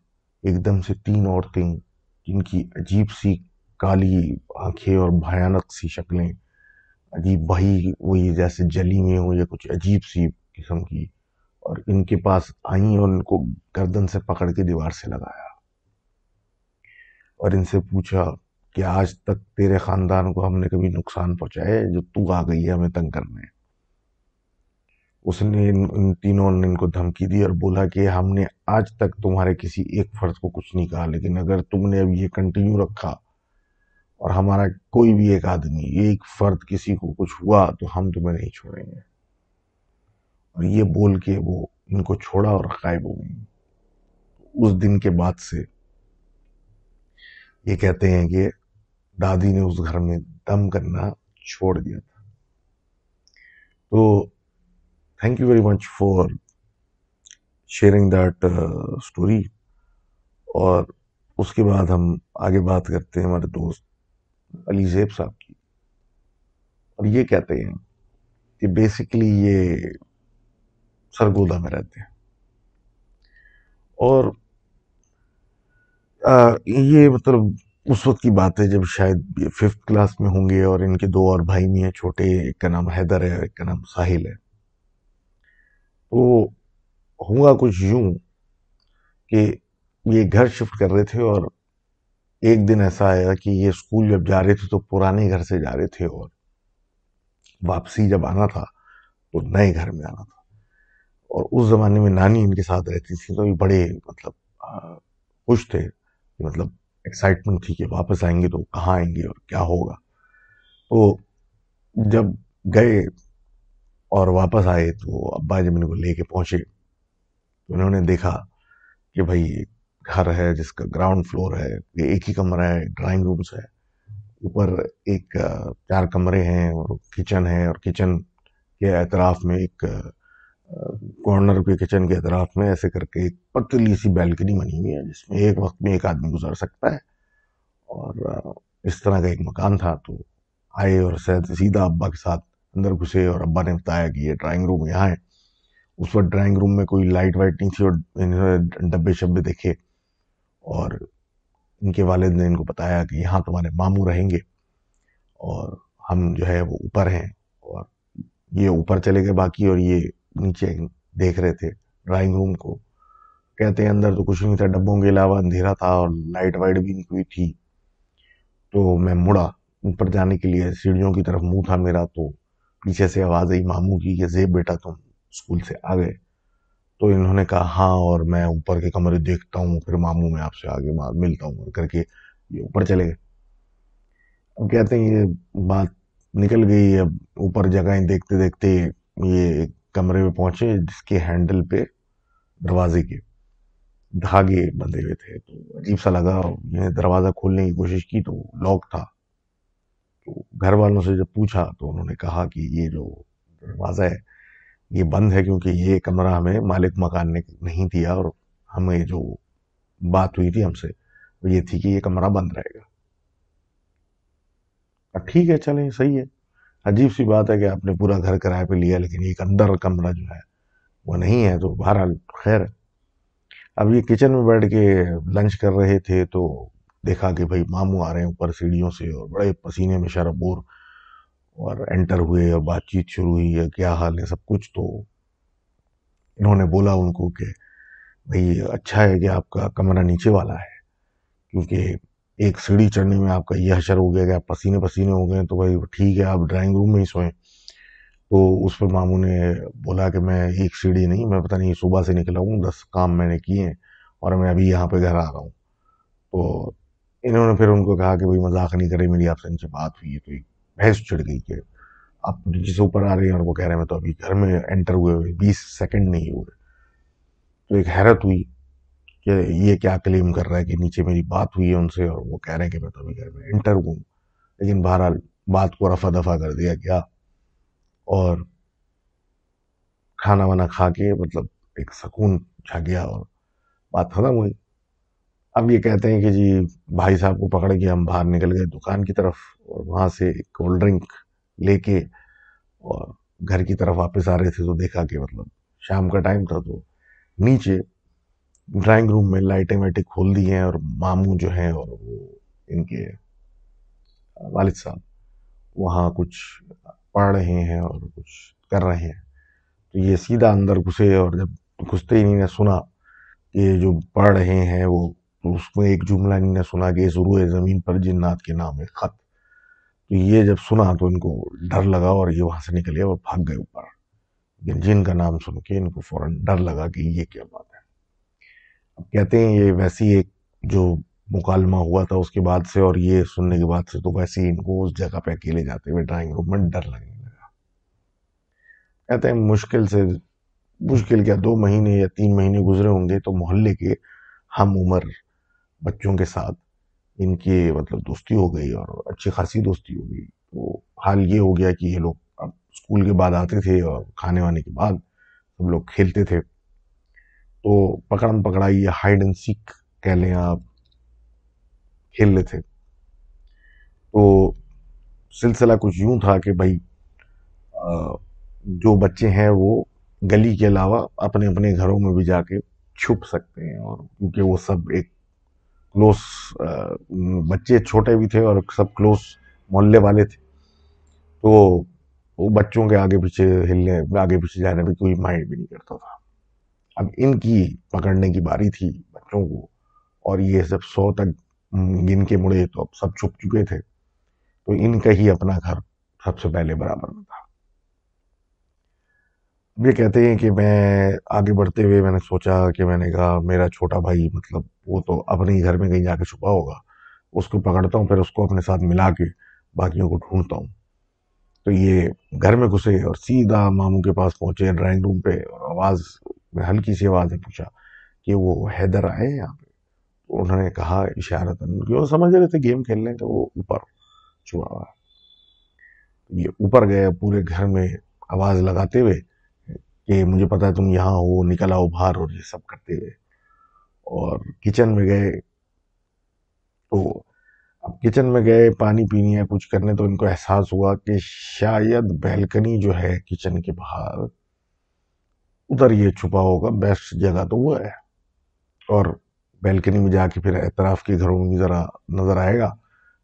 एकदम से तीन औरतें जिनकी अजीब सी काली आंखें और भयानक सी शक्लें, अजीब भाई वो ये जैसे जली में हो या कुछ अजीब सी किस्म की, और इनके पास आई और इनको गर्दन से पकड़ के दीवार से लगाया और इनसे पूछा कि आज तक तेरे ख़ानदान को हमने कभी नुकसान पहुंचाया जो तू आ गई है हमें तंग करने। उसने इन तीनों ने इनको धमकी दी और बोला कि हमने आज तक तुम्हारे किसी एक फर्द को कुछ नहीं कहा, लेकिन अगर तुमने अब ये कंटिन्यू रखा और हमारा कोई भी एक आदमी एक फर्द किसी को कुछ हुआ तो हम तुम्हें नहीं छोड़ेंगे। और ये बोल के वो इनको छोड़ा और गायब हो गई। उस दिन के बाद से ये कहते हैं कि दादी ने उस घर में दम करना छोड़ दिया था। तो thank you very much for sharing that story. और उसके बाद हम आगे बात करते हैं हमारे दोस्त अली ज़ैब साहब की, और ये कहते हैं कि बेसिकली ये सरगोदा में रहते हैं और ये मतलब उस वक्त की बात है जब शायद 5th क्लास में होंगे, और इनके दो और भाई भी हैं छोटे, एक का नाम हैदर है और एक का नाम साहिल है। तो हुआ कुछ यूं कि ये घर शिफ्ट कर रहे थे और एक दिन ऐसा आया कि ये स्कूल जब जा रहे थे तो पुराने घर से जा रहे थे और वापसी जब आना था तो नए घर में आना था। और उस ज़माने में नानी इनके साथ रहती थी तो ये बड़े मतलब खुश थे, मतलब एक्साइटमेंट थी कि वापस आएंगे तो कहाँ आएंगे और क्या होगा। तो जब गए और वापस आए तो अब्बा जब इनको लेके पहुँचे तो उन्होंने देखा कि भाई घर है जिसका ग्राउंड फ्लोर है, एक ही कमरा है, ड्राइंग रूम्स है, ऊपर एक 4 कमरे हैं और किचन है, और किचन के एतराफ़ में एक कॉर्नर पे किचन के एतराफ़ में ऐसे करके एक पतली सी बैल्कनी बनी हुई है जिसमें एक वक्त में एक आदमी गुजर सकता है। और इस तरह का एक मकान था। तो आए और सीधा अब्बा के साथ अंदर घुसे और अब्बा ने बताया कि ये ड्राइंग रूम यहाँ है। उस वक्त ड्राइंग रूम में कोई लाइट वाइट नहीं थी और इन्होंने डब्बे शब्बे देखे और इनके वालिद ने इनको बताया कि यहाँ तुम्हारे मामू रहेंगे और हम जो है वो ऊपर हैं। और ये ऊपर चले गए बाकी, और ये नीचे देख रहे थे ड्राइंग रूम को। कहते हैं अंदर तो कुछ नहीं था, डब्बों के अलावा अंधेरा था और लाइट वाइट भी नहीं हुई थी। तो मैं मुड़ा ऊपर जाने के लिए, सीढ़ियों की तरफ मुँह था मेरा, तो पीछे से आवाज़ आई मामू की कि ज़ैब बेटा तुम स्कूल से आ गए। तो इन्होंने कहा हाँ, और मैं ऊपर के कमरे देखता हूँ फिर मामू मैं आपसे आगे मिलता हूँ करके ये ऊपर चले गए। अब कहते हैं ये बात निकल गई। अब ऊपर जगहें देखते देखते ये कमरे में पहुँचे जिसके हैंडल पे दरवाजे के धागे बंधे हुए थे। तो अजीब सा लगा, ये दरवाज़ा खोलने की कोशिश की तो लॉक था। तो घर वालों से जब पूछा तो उन्होंने कहा कि ये जो दरवाज़ा है ये बंद है क्योंकि ये कमरा हमें मालिक मकान ने नहीं दिया और हमें जो बात हुई थी हमसे वो ये थी कि ये कमरा बंद रहेगा। ठीक है, चलें, सही है। अजीब सी बात है कि आपने पूरा घर किराए पे लिया लेकिन एक अंदर कमरा जो है वो नहीं है। तो बहरहाल खैर, अब ये किचन में बैठ के लंच कर रहे थे तो देखा कि भाई मामू आ रहे हैं ऊपर सीढ़ियों से और बड़े पसीने में शराबोर, और एंटर हुए और बातचीत शुरू हुई है क्या हाल है सब कुछ। तो इन्होंने बोला उनको कि भाई अच्छा है कि आपका कमरा नीचे वाला है क्योंकि एक सीढ़ी चढ़ने में आपका यह हशर हो गया कि आप पसीने पसीने हो गए, तो भाई ठीक है आप ड्राइंग रूम में ही सोएं। तो उस पर मामू ने बोला कि मैं एक सीढ़ी नहीं, मैं पता नहीं सुबह से निकला हूँ, 10 काम मैंने किए हैं और मैं अभी यहाँ पर घर आ रहा हूँ। तो इन्होंने फिर उनको कहा कि भाई मजाक नहीं करें, मेरी आपसे इनसे बात हुई है। तो भैंस चढ़ गई कि आप जिसे ऊपर आ रहे हैं और वो कह रहे हैं मैं तो अभी घर में एंटर हुए 20 सेकंड नहीं हुए। तो एक हैरत हुई कि ये क्या क्लेम कर रहा है कि नीचे मेरी बात हुई है उनसे और वो कह रहे हैं कि मैं तो अभी घर में एंटर हुआ। लेकिन बहरहाल बात को रफा दफा कर दिया गया और खाना वाना खा के मतलब एक सुकून छा गया और बात खत्म हुई। अब ये कहते हैं कि जी भाई साहब को पकड़ के हम बाहर निकल गए दुकान की तरफ और वहाँ से कोल्ड ड्रिंक लेके और घर की तरफ वापस आ रहे थे तो देखा कि मतलब शाम का टाइम था तो नीचे ड्राइंग रूम में लाइटें वाइटें खोल दी हैं और मामू जो हैं और वो इनके वालिद साहब वहाँ कुछ पढ़ रहे हैं और कुछ कर रहे हैं। तो ये सीधा अंदर घुसे और जब घुसते ही इन्होंने सुना कि जो पढ़ रहे हैं वो तो उसमें एक जुमला इन्होंने सुना कि शुरू है ज़मीन पर जिन्नात के नाम है ख़त। तो ये जब सुना तो इनको डर लगा और ये वहाँ से निकले और भाग गए ऊपर। लेकिन जिन का नाम सुन के इनको फ़ौरन डर लगा कि ये क्या बात है। अब कहते हैं ये वैसी एक जो मुकालमा हुआ था उसके बाद से और ये सुनने के बाद से तो वैसे ही इनको उस जगह पे अकेले जाते हुए ड्राइंग रूम में डर लगने लगा। कहते हैं मुश्किल क्या 2 महीने या 3 महीने गुजरे होंगे तो मोहल्ले के हम उम्र बच्चों के साथ इनकी मतलब दोस्ती हो गई और अच्छी खासी दोस्ती हो गई। तो हाल ये हो गया कि ये लोग अब स्कूल के बाद आते थे और खाने वाने के बाद हम लोग खेलते थे। तो पकड़म पकड़ाई या हाइड एंड सीक कह लें आप, खेल रहे थे। तो सिलसिला कुछ यूं था कि भाई जो बच्चे हैं वो गली के अलावा अपने अपने घरों में भी जाके छुप सकते हैं और क्योंकि वो सब एक क्लोज, बच्चे छोटे भी थे और सब क्लोज मोहल्ले वाले थे तो वो बच्चों के आगे पीछे हिलने आगे पीछे जाने पर कोई माइंड भी नहीं करता था। अब इनकी पकड़ने की बारी थी बच्चों को और ये सब 100 तक गिन के मुड़े तो अब सब छुप चुके थे। तो इनका ही अपना घर सबसे पहले बराबर में था। अब ये कहते हैं कि मैं आगे बढ़ते हुए मैंने सोचा कि मैंने कहा मेरा छोटा भाई मतलब वो तो अपने ही घर में कहीं जाके छुपा होगा, उसको पकड़ता हूँ फिर उसको अपने साथ मिला के बाकियों को ढूंढता हूँ। तो ये घर में घुसे और सीधा मामू के पास पहुँचे ड्राइंग रूम पे और आवाज़ में हल्की सी आवाज़ में पूछा कि वो हैदर आए हैं यहाँ पे। तो उन्होंने कहा इशारतन क्यों समझ रहे थे गेम खेलने तो वो ऊपर छुआ हुआ। ये ऊपर गए पूरे घर में आवाज़ लगाते हुए कि मुझे पता है तुम यहाँ हो, निकल आओ बाहर और ये सब करते हुए। और किचन में गए तो अब किचन में गए पानी पीने या कुछ करने तो इनको एहसास हुआ कि शायद बैल्कनी जो है किचन के बाहर उधर ये छुपा होगा, बेस्ट जगह तो वो है। और बैल्कनी में जाके फिर एतराफ़ के घरों में भी ज़रा नज़र आएगा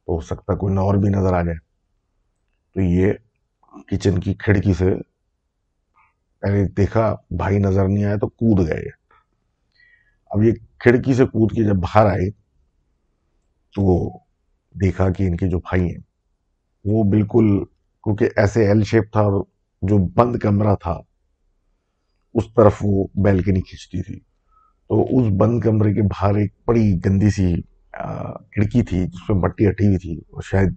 तो हो सकता है कोई और भी नज़र आ जाए। तो ये किचन की खिड़की से पहले देखा, भाई नज़र नहीं आया तो कूद गए। अब ये खिड़की से कूद के जब बाहर आए तो देखा कि इनके जो भाई हैं वो बिल्कुल क्योंकि ऐसे एल शेप था, जो बंद कमरा था उस तरफ वो बैल्कनी खिंचती थी। तो उस बंद कमरे के बाहर एक बड़ी गंदी सी खिड़की थी जिसमें मट्टी हटी हुई थी और शायद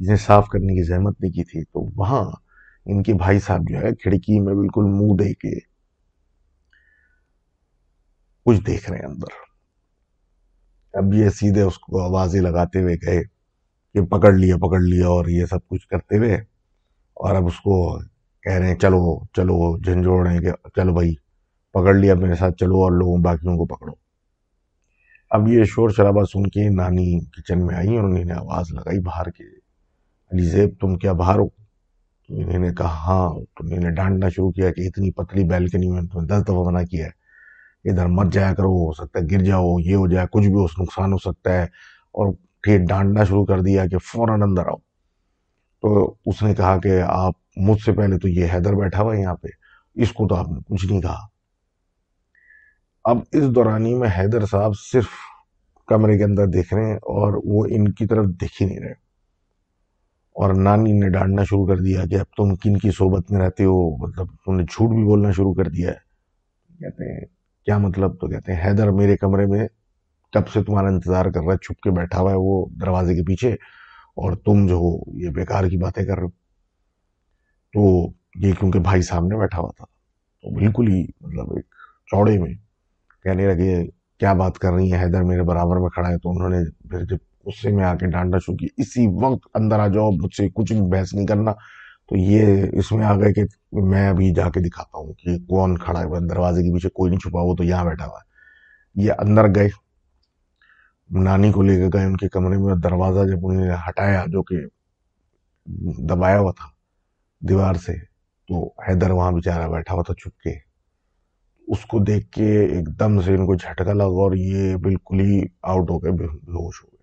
जिसे साफ करने की जहमत नहीं की थी। तो वहाँ इनके भाई साहब जो है खिड़की में बिल्कुल मुंह दे के कुछ देख रहे हैं अंदर। अब ये सीधे उसको आवाज़ें लगाते हुए गए कि पकड़ लिया और ये सब कुछ करते हुए। और अब उसको कह रहे हैं चलो चलो, झंझोड़ रहे हैं कि चलो भाई पकड़ लिया मेरे साथ चलो और लोगों बाकियों को पकड़ो। अब ये शोर शराबा सुन के नानी किचन में आई और उन्होंने आवाज़ लगाई बाहर के, अली ज़ैब तुम क्या बाहर हो? तो इन्होंने कहा हाँ। तो इन्होंने डांटना शुरू किया कि इतनी पतली बैल्कनी में तुम्हें 10 दफ़ा मना किया है, इधर मत जाया करो, हो सकता है गिर जाओ, ये हो जाए, कुछ भी हो, नुकसान हो सकता है। और फिर डांटना शुरू कर दिया कि फ़ौरन अंदर आओ। तो उसने कहा कि आप मुझसे पहले तो ये हैदर बैठा हुआ है यहाँ पे, इसको तो आपने कुछ नहीं कहा। अब इस दौरानी में हैदर साहब सिर्फ कमरे के अंदर देख रहे हैं और वो इनकी तरफ देख ही नहीं रहे। और नानी ने डांटना शुरू कर दिया कि अब तुम किन की सोबत में रहते हो, मतलब तुमने झूठ भी बोलना शुरू कर दिया है। कहते हैं क्या मतलब? तो कहते हैं हैदर मेरे कमरे में कब से तुम्हारा इंतज़ार कर रहा है, छुप के बैठा हुआ है वो दरवाजे के पीछे, और तुम जो हो ये बेकार की बातें कर रहे हो। तो ये क्योंकि भाई सामने बैठा हुआ था तो बिल्कुल ही मतलब एक चौड़े में कहने लगे क्या बात कर रही है, हैदर मेरे बराबर में खड़ा है। तो उन्होंने फिर जब गुस्से में आके डांटा शुरू की, इसी वक्त अंदर आ जाओ, मुझसे कुछ भी बहस नहीं करना, तो ये इसमें आ गए कि मैं अभी जाके दिखाता हूँ कि कौन खड़ा है, दरवाजे के पीछे कोई नहीं छुपा, वो तो यहाँ बैठा हुआ है। ये अंदर गए, नानी को लेकर गए उनके कमरे में, दरवाज़ा जब उन्होंने हटाया जो कि दबाया हुआ था दीवार से, तो हैदर वहाँ बेचारा बैठा हुआ था चुपके। उसको देख के एकदम से इनको झटका लगा और ये बिल्कुल ही आउट हो गए, बेहोश हो गए।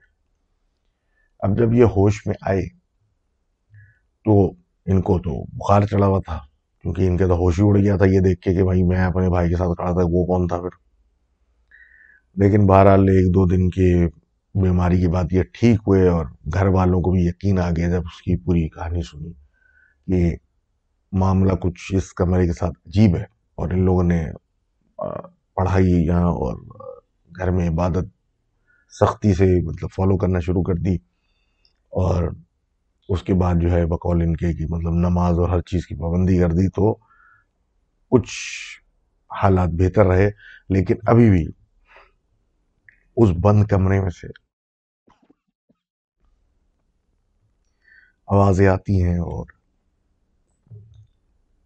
अब जब ये होश में आए तो इनको तो बुखार चढ़ा हुआ था, क्योंकि इनके तो होश ही उड़ गया था ये देख के कि भाई मैं अपने भाई के साथ खड़ा था, वो कौन था फिर। लेकिन बहरहाल एक दो दिन के बीमारी के बाद ये ठीक हुए और घर वालों को भी यकीन आ गया जब उसकी पूरी कहानी सुनी कि मामला कुछ इस कमरे के साथ अजीब है। और इन लोगों ने पढ़ाई यहाँ और घर में इबादत सख्ती से मतलब फॉलो करना शुरू कर दी, और उसके बाद जो है बकौल इनके कि मतलब नमाज और हर चीज़ की पाबंदी कर दी। तो कुछ हालात बेहतर रहे, लेकिन अभी भी उस बंद कमरे में से आवाज़ें आती हैं और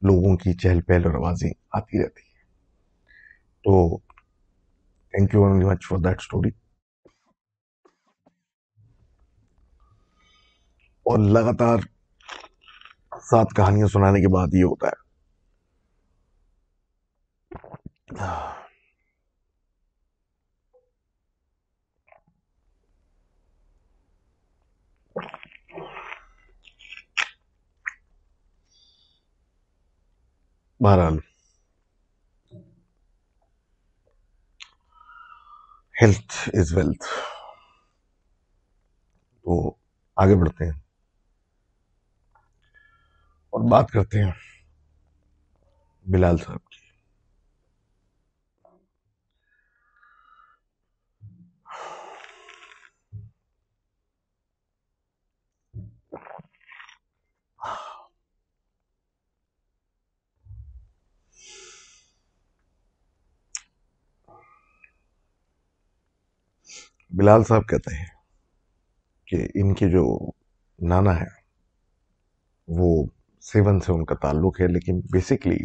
लोगों की चहल पहल और आवाज़ें आती रहती हैं। तो thank you very much for that story. और लगातार 7 कहानियां सुनाने के बाद ये होता है। बहरहाल हेल्थ इज वेल्थ, तो आगे बढ़ते हैं और बात करते हैं बिलाल साहब की। बिलाल साहब कहते हैं कि इनके जो नाना है वो 7 से उनका ताल्लुक है, लेकिन बेसिकली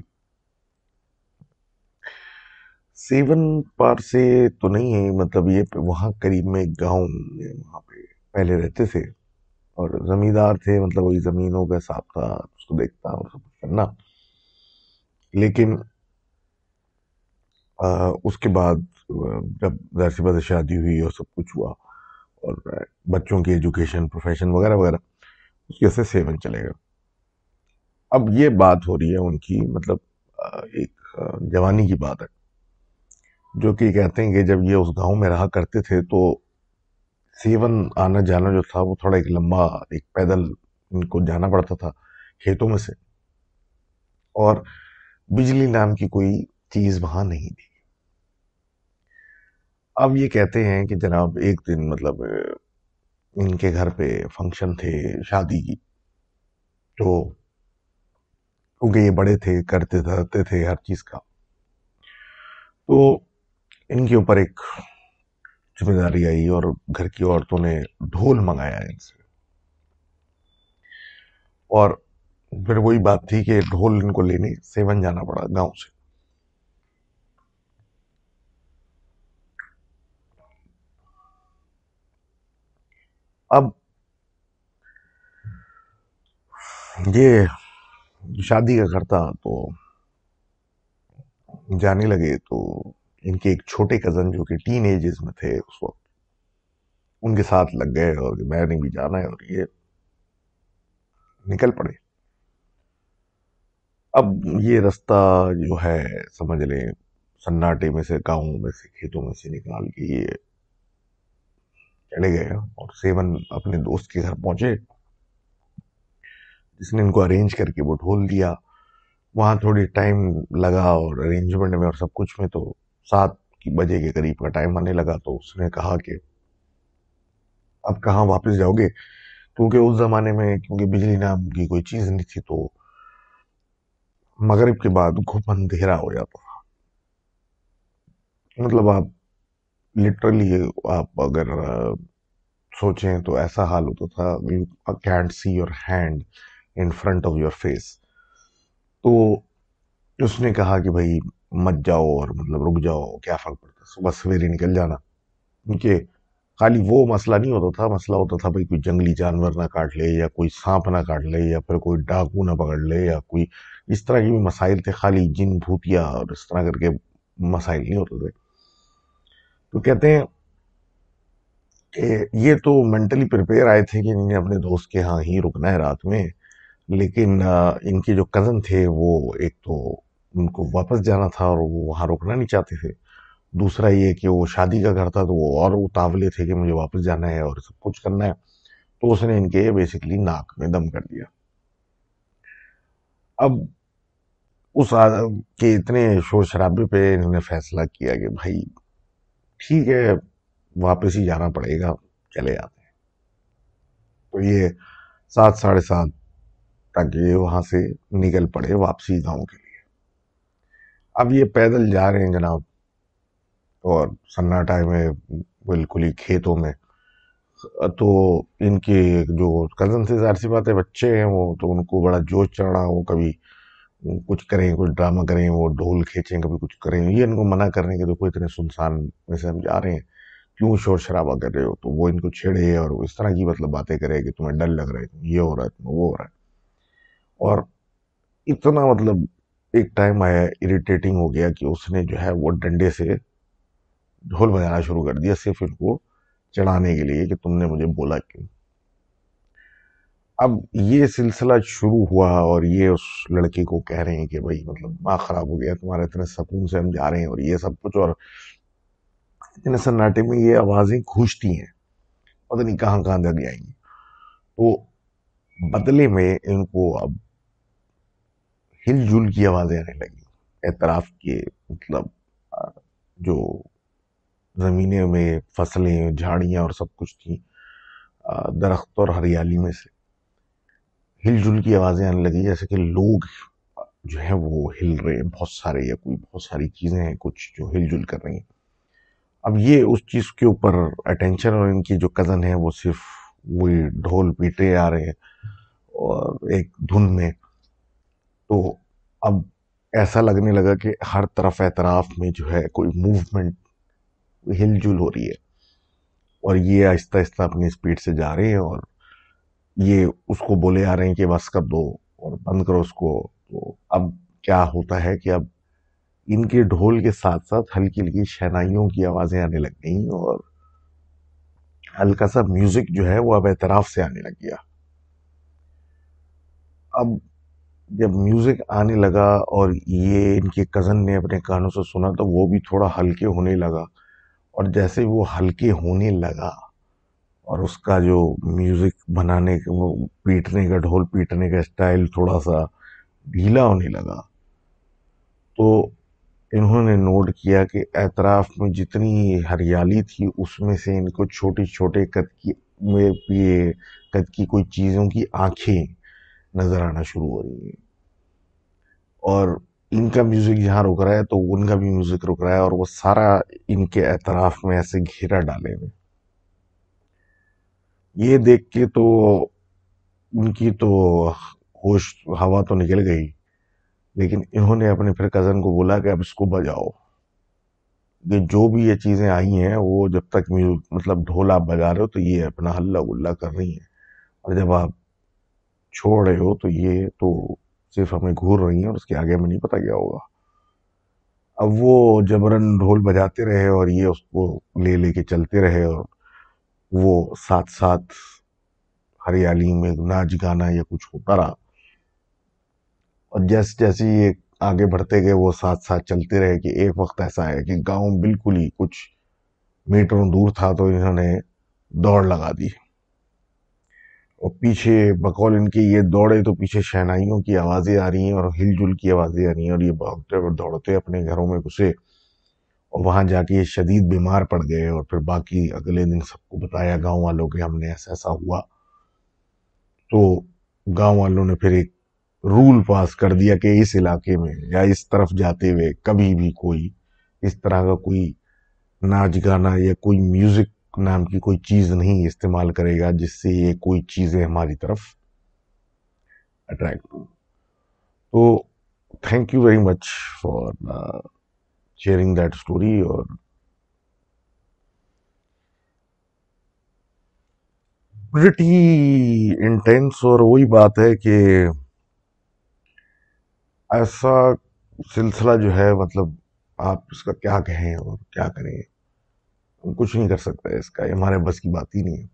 7 पार से तो नहीं है, मतलब ये वहाँ करीब में एक गाँव में वहाँ पे पहले रहते थे और ज़मींदार थे, मतलब वही ज़मीनों का हिसाब था, उसको देखता और सब करना। लेकिन उसके बाद जब जाहिर बात शादी हुई और सब कुछ हुआ और बच्चों की एजुकेशन प्रोफेशन वगैरह वगैरह, उसके से 7 चले गए। अब ये बात हो रही है उनकी, मतलब एक जवानी की बात है, जो कि कहते हैं कि जब ये उस गांव में रहा करते थे तो 7 आना जाना जो था वो थोड़ा एक लंबा एक पैदल इनको जाना पड़ता था खेतों में से, और बिजली नाम की कोई चीज़ वहाँ नहीं थी। अब ये कहते हैं कि जनाब एक दिन मतलब इनके घर पे फंक्शन थे शादी की, तो क्योंकि ये बड़े थे करते धरते थे हर चीज़ का, तो इनके ऊपर एक जिम्मेदारी आई और घर की औरतों ने ढोल मंगाया इनसे। और फिर वही बात थी कि ढोल इनको लेने 7 जाना पड़ा गांव से। अब ये शादी का करता तो जाने लगे, तो इनके एक छोटे कज़न जो कि टीन एजेस में थे उस वक्त, उनके साथ लग गए और मैंने भी जाना है, और ये निकल पड़े। अब ये रास्ता जो है समझ लें सन्नाटे में से गाँव में से खेतों में से निकाल के ये चले गए और 7 अपने दोस्त के घर पहुंचे, जिसने इनको अरेंज करके वो ढोल दिया। वहाँ थोड़ी टाइम लगा और अरेंजमेंट में और सब कुछ में, तो 7 बजे के करीब का टाइम आने लगा। तो उसने कहा कि अब कहाँ वापस जाओगे, क्योंकि उस ज़माने में क्योंकि बिजली नाम की कोई चीज़ नहीं थी तो मगरिब के बाद घुप अंधेरा हो जाता था। मतलब आप लिटरली आप अगर सोचें तो ऐसा हाल होता था, you can't see your hand in front of your face. तो उसने कहा कि भाई मत जाओ और मतलब रुक जाओ, क्या फ़र्क पड़ता है, सुबह सवेरे निकल जाना। क्योंकि खाली वो मसला नहीं होता था, मसला होता था भाई कोई जंगली जानवर ना काट ले या कोई सांप ना काट ले या फिर कोई डाकू ना पकड़ ले या कोई इस तरह के भी मसाइल थे। खाली जिन भूतिया और इस तरह करके मसाइल नहीं होते थे। तो कहते हैं कि ये तो मेंटली प्रिपेयर आए थे कि इन्हें अपने दोस्त के यहाँ ही रुकना है रात में, लेकिन इनके जो कज़न थे वो एक तो उनको वापस जाना था और वो वहाँ रुकना नहीं चाहते थे, दूसरा ये कि वो शादी का घर था तो वो और उतावले थे कि मुझे वापस जाना है और सब कुछ करना है। तो उसने इनके बेसिकली नाक में दम कर दिया। अब उस के इतने शोर शराबे पे इन्होंने फैसला किया कि भाई ठीक है वापस ही जाना पड़ेगा, चले जाते हैं। तो ये 7, 7:30 ताकि वहाँ से निकल पड़े वापसी गांव के लिए। अब ये पैदल जा रहे हैं जनाब और सन्नाटा में बिल्कुल ही खेतों में। तो इनके जो कज़न थे जाहिर सी बात है बच्चे हैं वो, तो उनको बड़ा जोश चढ़ा, वो कभी कुछ करें कुछ ड्रामा करें, वो ढोल खींचें, कभी कुछ करें। ये इनको मना करने के देखो इतने सुनसान में से हम जा रहे हैं, क्यों शोर शराबा कर रहे हो। तो वो इनको छेड़े और इस तरह की मतलब बातें करे कि तुम्हें डर लग रहा है, तुम्हें ये हो रहा है, तुम्हें वो हो रहा है। और इतना मतलब एक टाइम आया इरिटेटिंग हो गया कि उसने जो है वो डंडे से ढोल बजाना शुरू कर दिया सिर्फ इनको चढ़ाने के लिए कि तुमने मुझे बोला क्यों। अब ये सिलसिला शुरू हुआ और ये उस लड़के को कह रहे हैं कि भाई मतलब दिमाग ख़राब हो गया तुम्हारा, इतने सुकून से हम जा रहे हैं और ये सब कुछ, और इतने सन्नाटे में ये आवाज़ें गूंजती हैं, पता नहीं कहाँ कहाँ तक जाएंगी। तो बदले में इनको अब हिलजुल की आवाज़ें आने लगी, एतराफ़ के मतलब जो ज़मीने में फसलें झाड़ियाँ और सब कुछ थी, दरख्त और हरियाली में से हिलजुल की आवाज़ें आने लगी, जैसे कि लोग जो है वो हिल रहे हैं बहुत सारे, या कोई बहुत सारी चीज़ें हैं कुछ जो हिलजुल कर रही हैं। अब ये उस चीज़ के ऊपर अटेंशन, और इनकी जो कज़न है वो सिर्फ वही ढोल पीटे आ रहे हैं और एक धुन में। तो अब ऐसा लगने लगा कि हर तरफ एतराफ़ में जो है कोई मूवमेंट हिलजुल हो रही है और ये आहिस्ता आहिस्ता अपनी स्पीड से जा रहे हैं और ये उसको बोले आ रहे हैं कि बस कर दो और बंद करो उसको। तो अब क्या होता है कि अब इनके ढोल के साथ साथ हल्की हल्की शहनाइयों की आवाज़ें आने लग गई और हल्का सा म्यूज़िक जो है वो अब एतराफ़ से आने लग गया। अब जब म्यूज़िक आने लगा और ये इनके कज़न ने अपने कानों से सुना तो वो भी थोड़ा हल्के होने लगा, और जैसे वो हल्के होने लगा और उसका जो म्यूज़िक बनाने का वो पीटने का ढोल पीटने का स्टाइल थोड़ा सा ढीला होने लगा, तो इन्होंने नोट किया कि एतराफ़ में जितनी हरियाली थी उसमें से इनको छोटी छोटे कद की कोई चीज़ों की आँखें नज़र आना शुरू हो रही हैं और इनका म्यूज़िक जहाँ रुक रहा है तो उनका भी म्यूज़िक रुक रहा है और वो सारा इनके एतराफ़ में ऐसे घेरा डाले हुए। ये देख के तो उनकी तो होश हवा तो निकल गई, लेकिन इन्होंने अपने फिर कज़न को बोला कि अब इसको बजाओ, ये जो भी ये चीज़ें आई हैं वो जब तक मतलब ढोल आप बजा रहे हो तो ये अपना हल्ला गुल्ला कर रही हैं और जब आप छोड़ रहे हो तो ये तो सिर्फ हमें घूर रही हैं और उसके आगे हमें नहीं पता क्या होगा। अब वो जबरन ढोल बजाते रहे और ये उसको ले लेके चलते रहे और वो साथ साथ हरियाली में नाच गाना या कुछ होता रहा, और जैसे जैसे ये आगे बढ़ते गए वो साथ साथ चलते रहे कि एक वक्त ऐसा आया कि गांव बिल्कुल ही कुछ मीटरों दूर था तो इन्होंने दौड़ लगा दी और पीछे बकौल इनके ये दौड़े तो पीछे शहनाइयों की आवाज़ें आ रही हैं और हिलजुल की आवाज़ें आ रही हैं और ये भागते और दौड़ते अपने घरों में घुसे और वहाँ जाके ये शदीद बीमार पड़ गए और फिर बाकी अगले दिन सबको बताया गांव वालों के, हमने ऐसा ऐसा हुआ। तो गांव वालों ने फिर एक रूल पास कर दिया कि इस इलाके में या इस तरफ जाते हुए कभी भी कोई इस तरह का कोई नाच गाना या कोई म्यूज़िक नाम की कोई चीज़ नहीं इस्तेमाल करेगा जिससे ये कोई चीज़ें हमारी तरफ अट्रैक्ट टू। तो thank you very much for sharing that story. और प्रिटी इंटेंस, और वही बात है कि ऐसा सिलसिला जो है, मतलब आप इसका क्या कहें और क्या करें, हम कुछ नहीं कर सकते इसका, ये हमारे बस की बात ही नहीं है।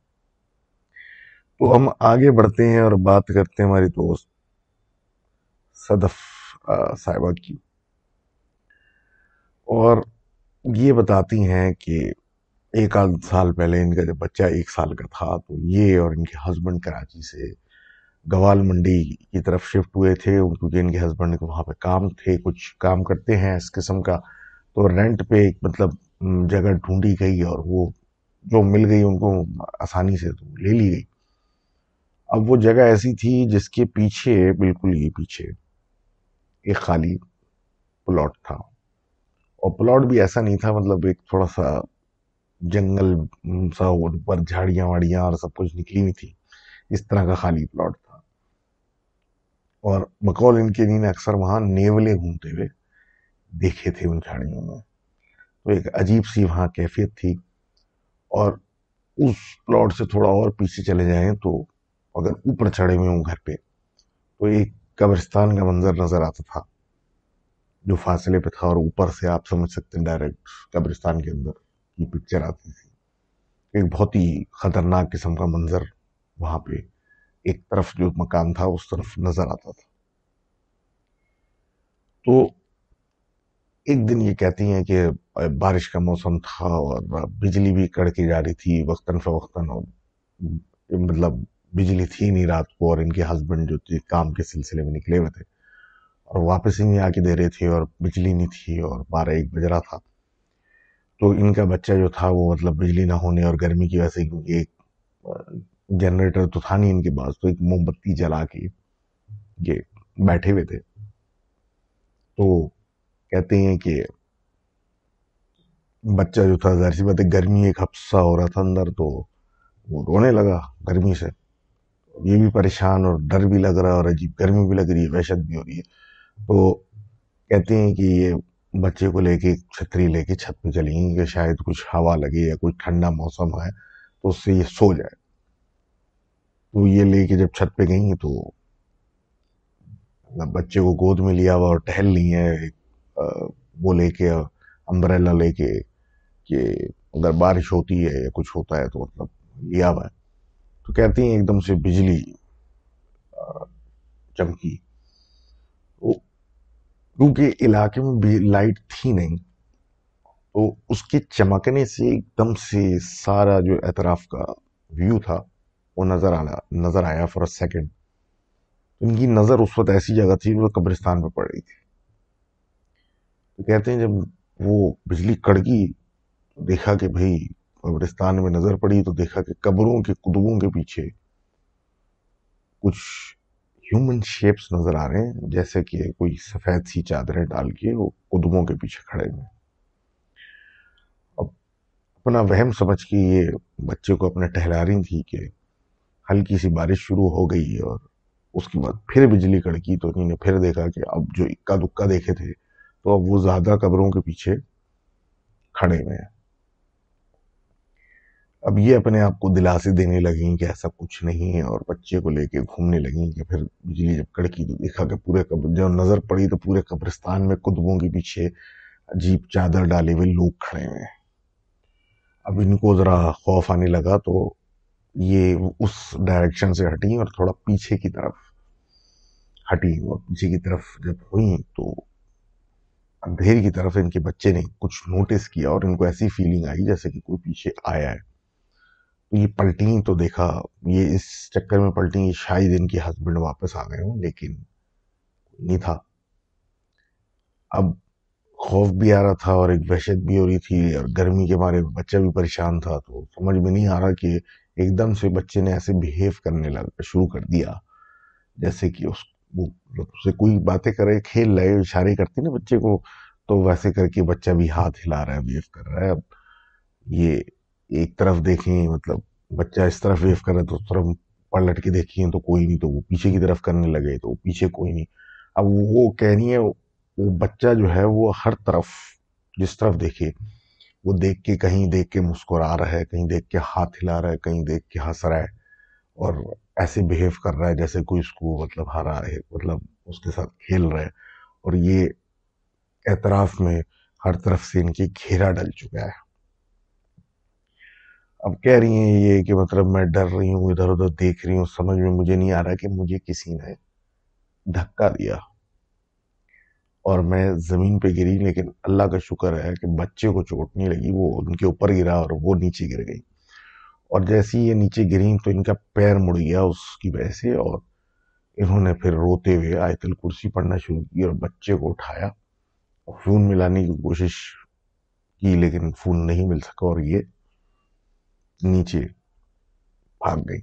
तो हम आगे बढ़ते हैं और बात करते हैं हमारी दोस्त सदफ साहिबा की, और ये बताती हैं कि एक आध साल पहले इनका जब बच्चा 1 साल का था तो ये और इनके हस्बैंड कराची से गवाल मंडी की तरफ शिफ्ट हुए थे, क्योंकि इनके हस्बैंड को वहाँ पे काम थे, कुछ काम करते हैं इस किस्म का। तो रेंट पे एक मतलब जगह ढूंढी गई और वो जो मिल गई उनको आसानी से तो ले ली गई। अब वो जगह ऐसी थी जिसके पीछे, बिल्कुल ये पीछे एक खाली प्लॉट था, और प्लॉट भी ऐसा नहीं था, मतलब एक थोड़ा सा जंगल सा, उन पर झाड़ियाँ वाड़ियाँ और सब कुछ निकली हुई थी, इस तरह का खाली प्लॉट था। और बकौल इनके नीने अक्सर वहाँ नेवले घूमते हुए देखे थे उन झाड़ियों में। तो एक अजीब सी वहाँ कैफियत थी। और उस प्लॉट से थोड़ा और पीछे चले जाएं तो अगर ऊपर चढ़े हुए हों घर पे तो एक कब्रिस्तान का मंजर नज़र आता था जो फासले पे था, और ऊपर से आप समझ सकते हैं डायरेक्ट कब्रिस्तान के अंदर की पिक्चर आती थी। एक बहुत ही ख़तरनाक किस्म का मंजर वहाँ पे एक तरफ जो मकान था उस तरफ नज़र आता था। तो एक दिन ये कहती हैं कि बारिश का मौसम था और बिजली भी कड़की जा रही थी वक्तन फ़वक्तन, और मतलब बिजली थी नहीं रात को, और इनके हस्बैंड जो थे काम के सिलसिले में निकले हुए थे और वापस ही नहीं आके दे रहे थे, और बिजली नहीं थी, और 12-1 बज रहा था। तो इनका बच्चा जो था वो मतलब बिजली ना होने और गर्मी की वजह से, क्योंकि एक जनरेटर तो था नहीं इनके पास, तो एक मोमबत्ती जला के ये बैठे हुए थे। तो कहते हैं कि बच्चा जो था, जाहिर सी बात है गर्मी एक हफ्सा हो रहा था अंदर, तो वो रोने लगा गर्मी से। ये भी परेशान और डर भी लग रहा है और अजीब गर्मी भी लग रही है, वहशत भी हो रही है। तो कहते हैं कि ये बच्चे को लेके, छतरी लेके छत पे चली गई कि शायद कुछ हवा लगे या कुछ ठंडा मौसम है तो उससे ये सो जाए। तो ये लेके जब छत पे गई तो बच्चे को गोद में लिया हुआ और टहल ली है वो लेके, अम्ब्रेला लेके, कि अगर बारिश होती है या कुछ होता है तो मतलब लिया हुआ है। तो कहती हैं एकदम से बिजली चमकी, तो क्योंकि इलाके में भी लाइट थी नहीं तो उसके चमकने से एकदम से सारा जो एतराफ का व्यू था वो नज़र आया फॉर अ सेकेंड। इनकी नज़र उस वक्त ऐसी जगह थी जो कब्रिस्तान पर पड़ रही थी। तो कहते हैं जब वो बिजली कड़की तो देखा कि भाई कब्रिस्तान में नजर पड़ी, तो देखा कि कब्रों के कुतुबों के पीछे कुछ ह्यूमन शेप्स नजर आ रहे हैं, जैसे कि कोई सफेद सी चादरें डाल के वो कुतुबों के पीछे खड़े हैं। अब अपना वहम समझ के ये बच्चे को अपने टहला रही थी कि हल्की सी बारिश शुरू हो गई, और उसके बाद फिर बिजली कड़की तो इन्होंने फिर देखा कि अब जो इक्का दुक्का देखे थे तो अब वो ज्यादा कब्रों के पीछे खड़े हुए हैं। अब ये अपने आप को दिलासे देने लगी कि ऐसा कुछ नहीं है, और बच्चे को लेके घूमने लगी कि फिर बिजली जब कड़की तो देखा कि पूरे कब्र, जब नज़र पड़ी तो पूरे कब्रिस्तान में कुतुबों के पीछे अजीब चादर डाले हुए लोग खड़े हुए हैं। अब इनको ज़रा खौफ आने लगा तो ये उस डायरेक्शन से हटी और थोड़ा पीछे की तरफ हटी, और पीछे की तरफ जब हुई तो अंधेरी की तरफ इनके बच्चे ने कुछ नोटिस किया और इनको ऐसी फीलिंग आई जैसे कि कोई पीछे आया है। तो ये पलटी तो देखा, ये इस चक्कर में पलटी शायद इनके हस्बैंड वापस आ गए हों, लेकिन नहीं था। अब खौफ भी आ रहा था और एक वहशत भी हो रही थी, और गर्मी के मारे बच्चा भी परेशान था। तो समझ में नहीं आ रहा कि एकदम से बच्चे ने ऐसे बिहेव करने लगा शुरू कर दिया जैसे कि उससे कोई बातें करे, खेल रहे, इशारे करती ना बच्चे को, तो वैसे करके बच्चा भी हाथ हिला रहा है, वेव कर रहा है। अब ये एक तरफ देखें, मतलब बच्चा इस तरफ वेव कर रहा है तो उस तरफ पलट के देखी तो कोई नहीं, तो वो पीछे की तरफ करने लगे तो पीछे कोई नहीं। अब वो कह रही है वो बच्चा जो है वो हर तरफ जिस तरफ देखे वो देख के, कहीं देख के मुस्कुरा रहा है, कहीं देख के हाथ हिला रहा है, कहीं देख के हंस रहा है और ऐसे बिहेव कर रहा है जैसे कोई उसको मतलब हरा है, मतलब उसके साथ खेल रहा है। और ये एतराफ़ में हर तरफ से इनकी घेरा डल चुका है। अब कह रही हैं ये कि मतलब मैं डर रही हूँ, इधर उधर देख रही हूँ, समझ में मुझे नहीं आ रहा कि मुझे किसी ने धक्का दिया और मैं ज़मीन पे गिरी, लेकिन अल्लाह का शुक्र है कि बच्चे को चोट नहीं लगी, वो उनके ऊपर गिरा और वो नीचे गिर गई। और जैसे ही ये नीचे गिरी तो इनका पैर मुड़ गया उसकी वजह से और इन्होंने फिर रोते हुए आयतुल कुर्सी पढ़ना शुरू की और बच्चे को उठाया और फ़ोन मिलाने की कोशिश की, लेकिन फ़ोन नहीं मिल सका और ये नीचे भाग गई।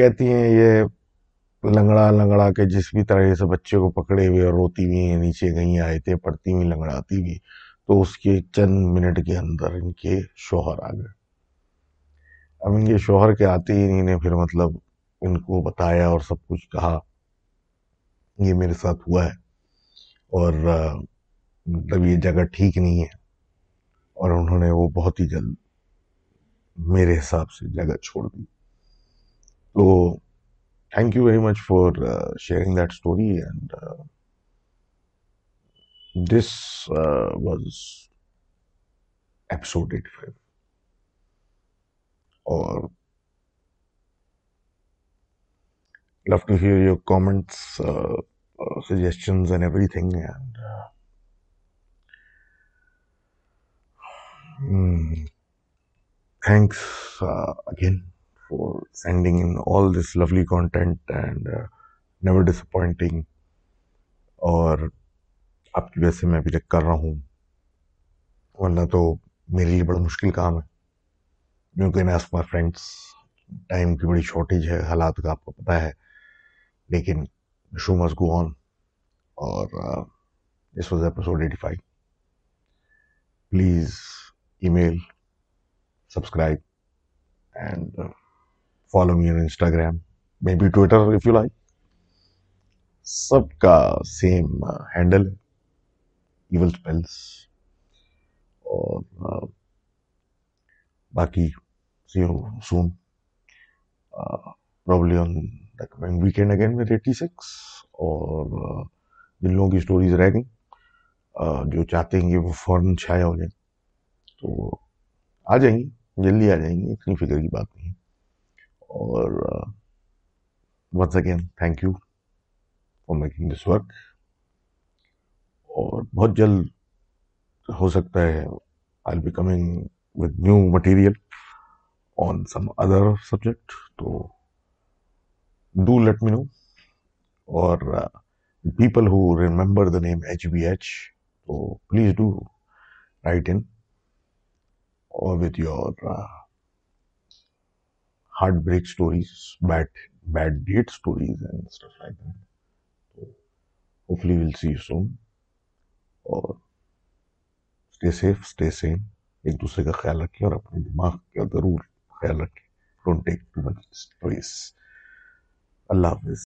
कहती हैं ये लंगड़ा लंगड़ा के जिस भी तरह से बच्चे को पकड़े हुए और रोती हुई नीचे गई, आयतें पढ़ती हुई, लंगड़ाती हुई। तो उसके चंद मिनट के अंदर इनके शौहर आ गए। अब इनके शौहर के आते ही इन्हें फिर मतलब इनको बताया और सब कुछ कहा, ये मेरे साथ हुआ है और मतलब ये जगह ठीक नहीं है। और उन्होंने वो बहुत ही जल्द मेरे हिसाब से जगह छोड़ दी। तो thank you very much for sharing that story and this was episode 85। और love to hear your comments, suggestions and everything, and thanks again for sending in all this lovely content and never disappointing। और आपकी वजह से मैं अभी तक कर रहा हूँ, वरना तो मेरे लिए बड़ा मुश्किल काम है, क्योंकि as my friends टाइम की बड़ी शॉर्टेज है, हालात का आपको पता है। लेकिन शो मस्ट गो ऑन। और this was episode 85। Please email, subscribe and follow me on Instagram, maybe Twitter if you like. सबका सेम हैंडल evilspellz। और बाकी see you soon, probably on the coming weekend again with 86। और जिन लोगों की stories रह गई, जो चाहते हैं कि वो फ़ौरन छाया हो जाए तो आ जाएंगी, जल्दी आ जाएंगी, इतनी फिक्र की बात नहीं है। और once again thank you for making this work. और बहुत जल्द हो सकता है I will be coming with new material on some other subject, so do let me know। Or people who remember the name HBH, so please do write in, or with your heartbreak stories, bad date stories and stuff like that। So hopefully we'll see you soon। Or stay safe, stay sane, एक दूसरे का ख्याल रखिए और अपने दिमाग का जरूर Don't take too much stress। Allah Hafiz।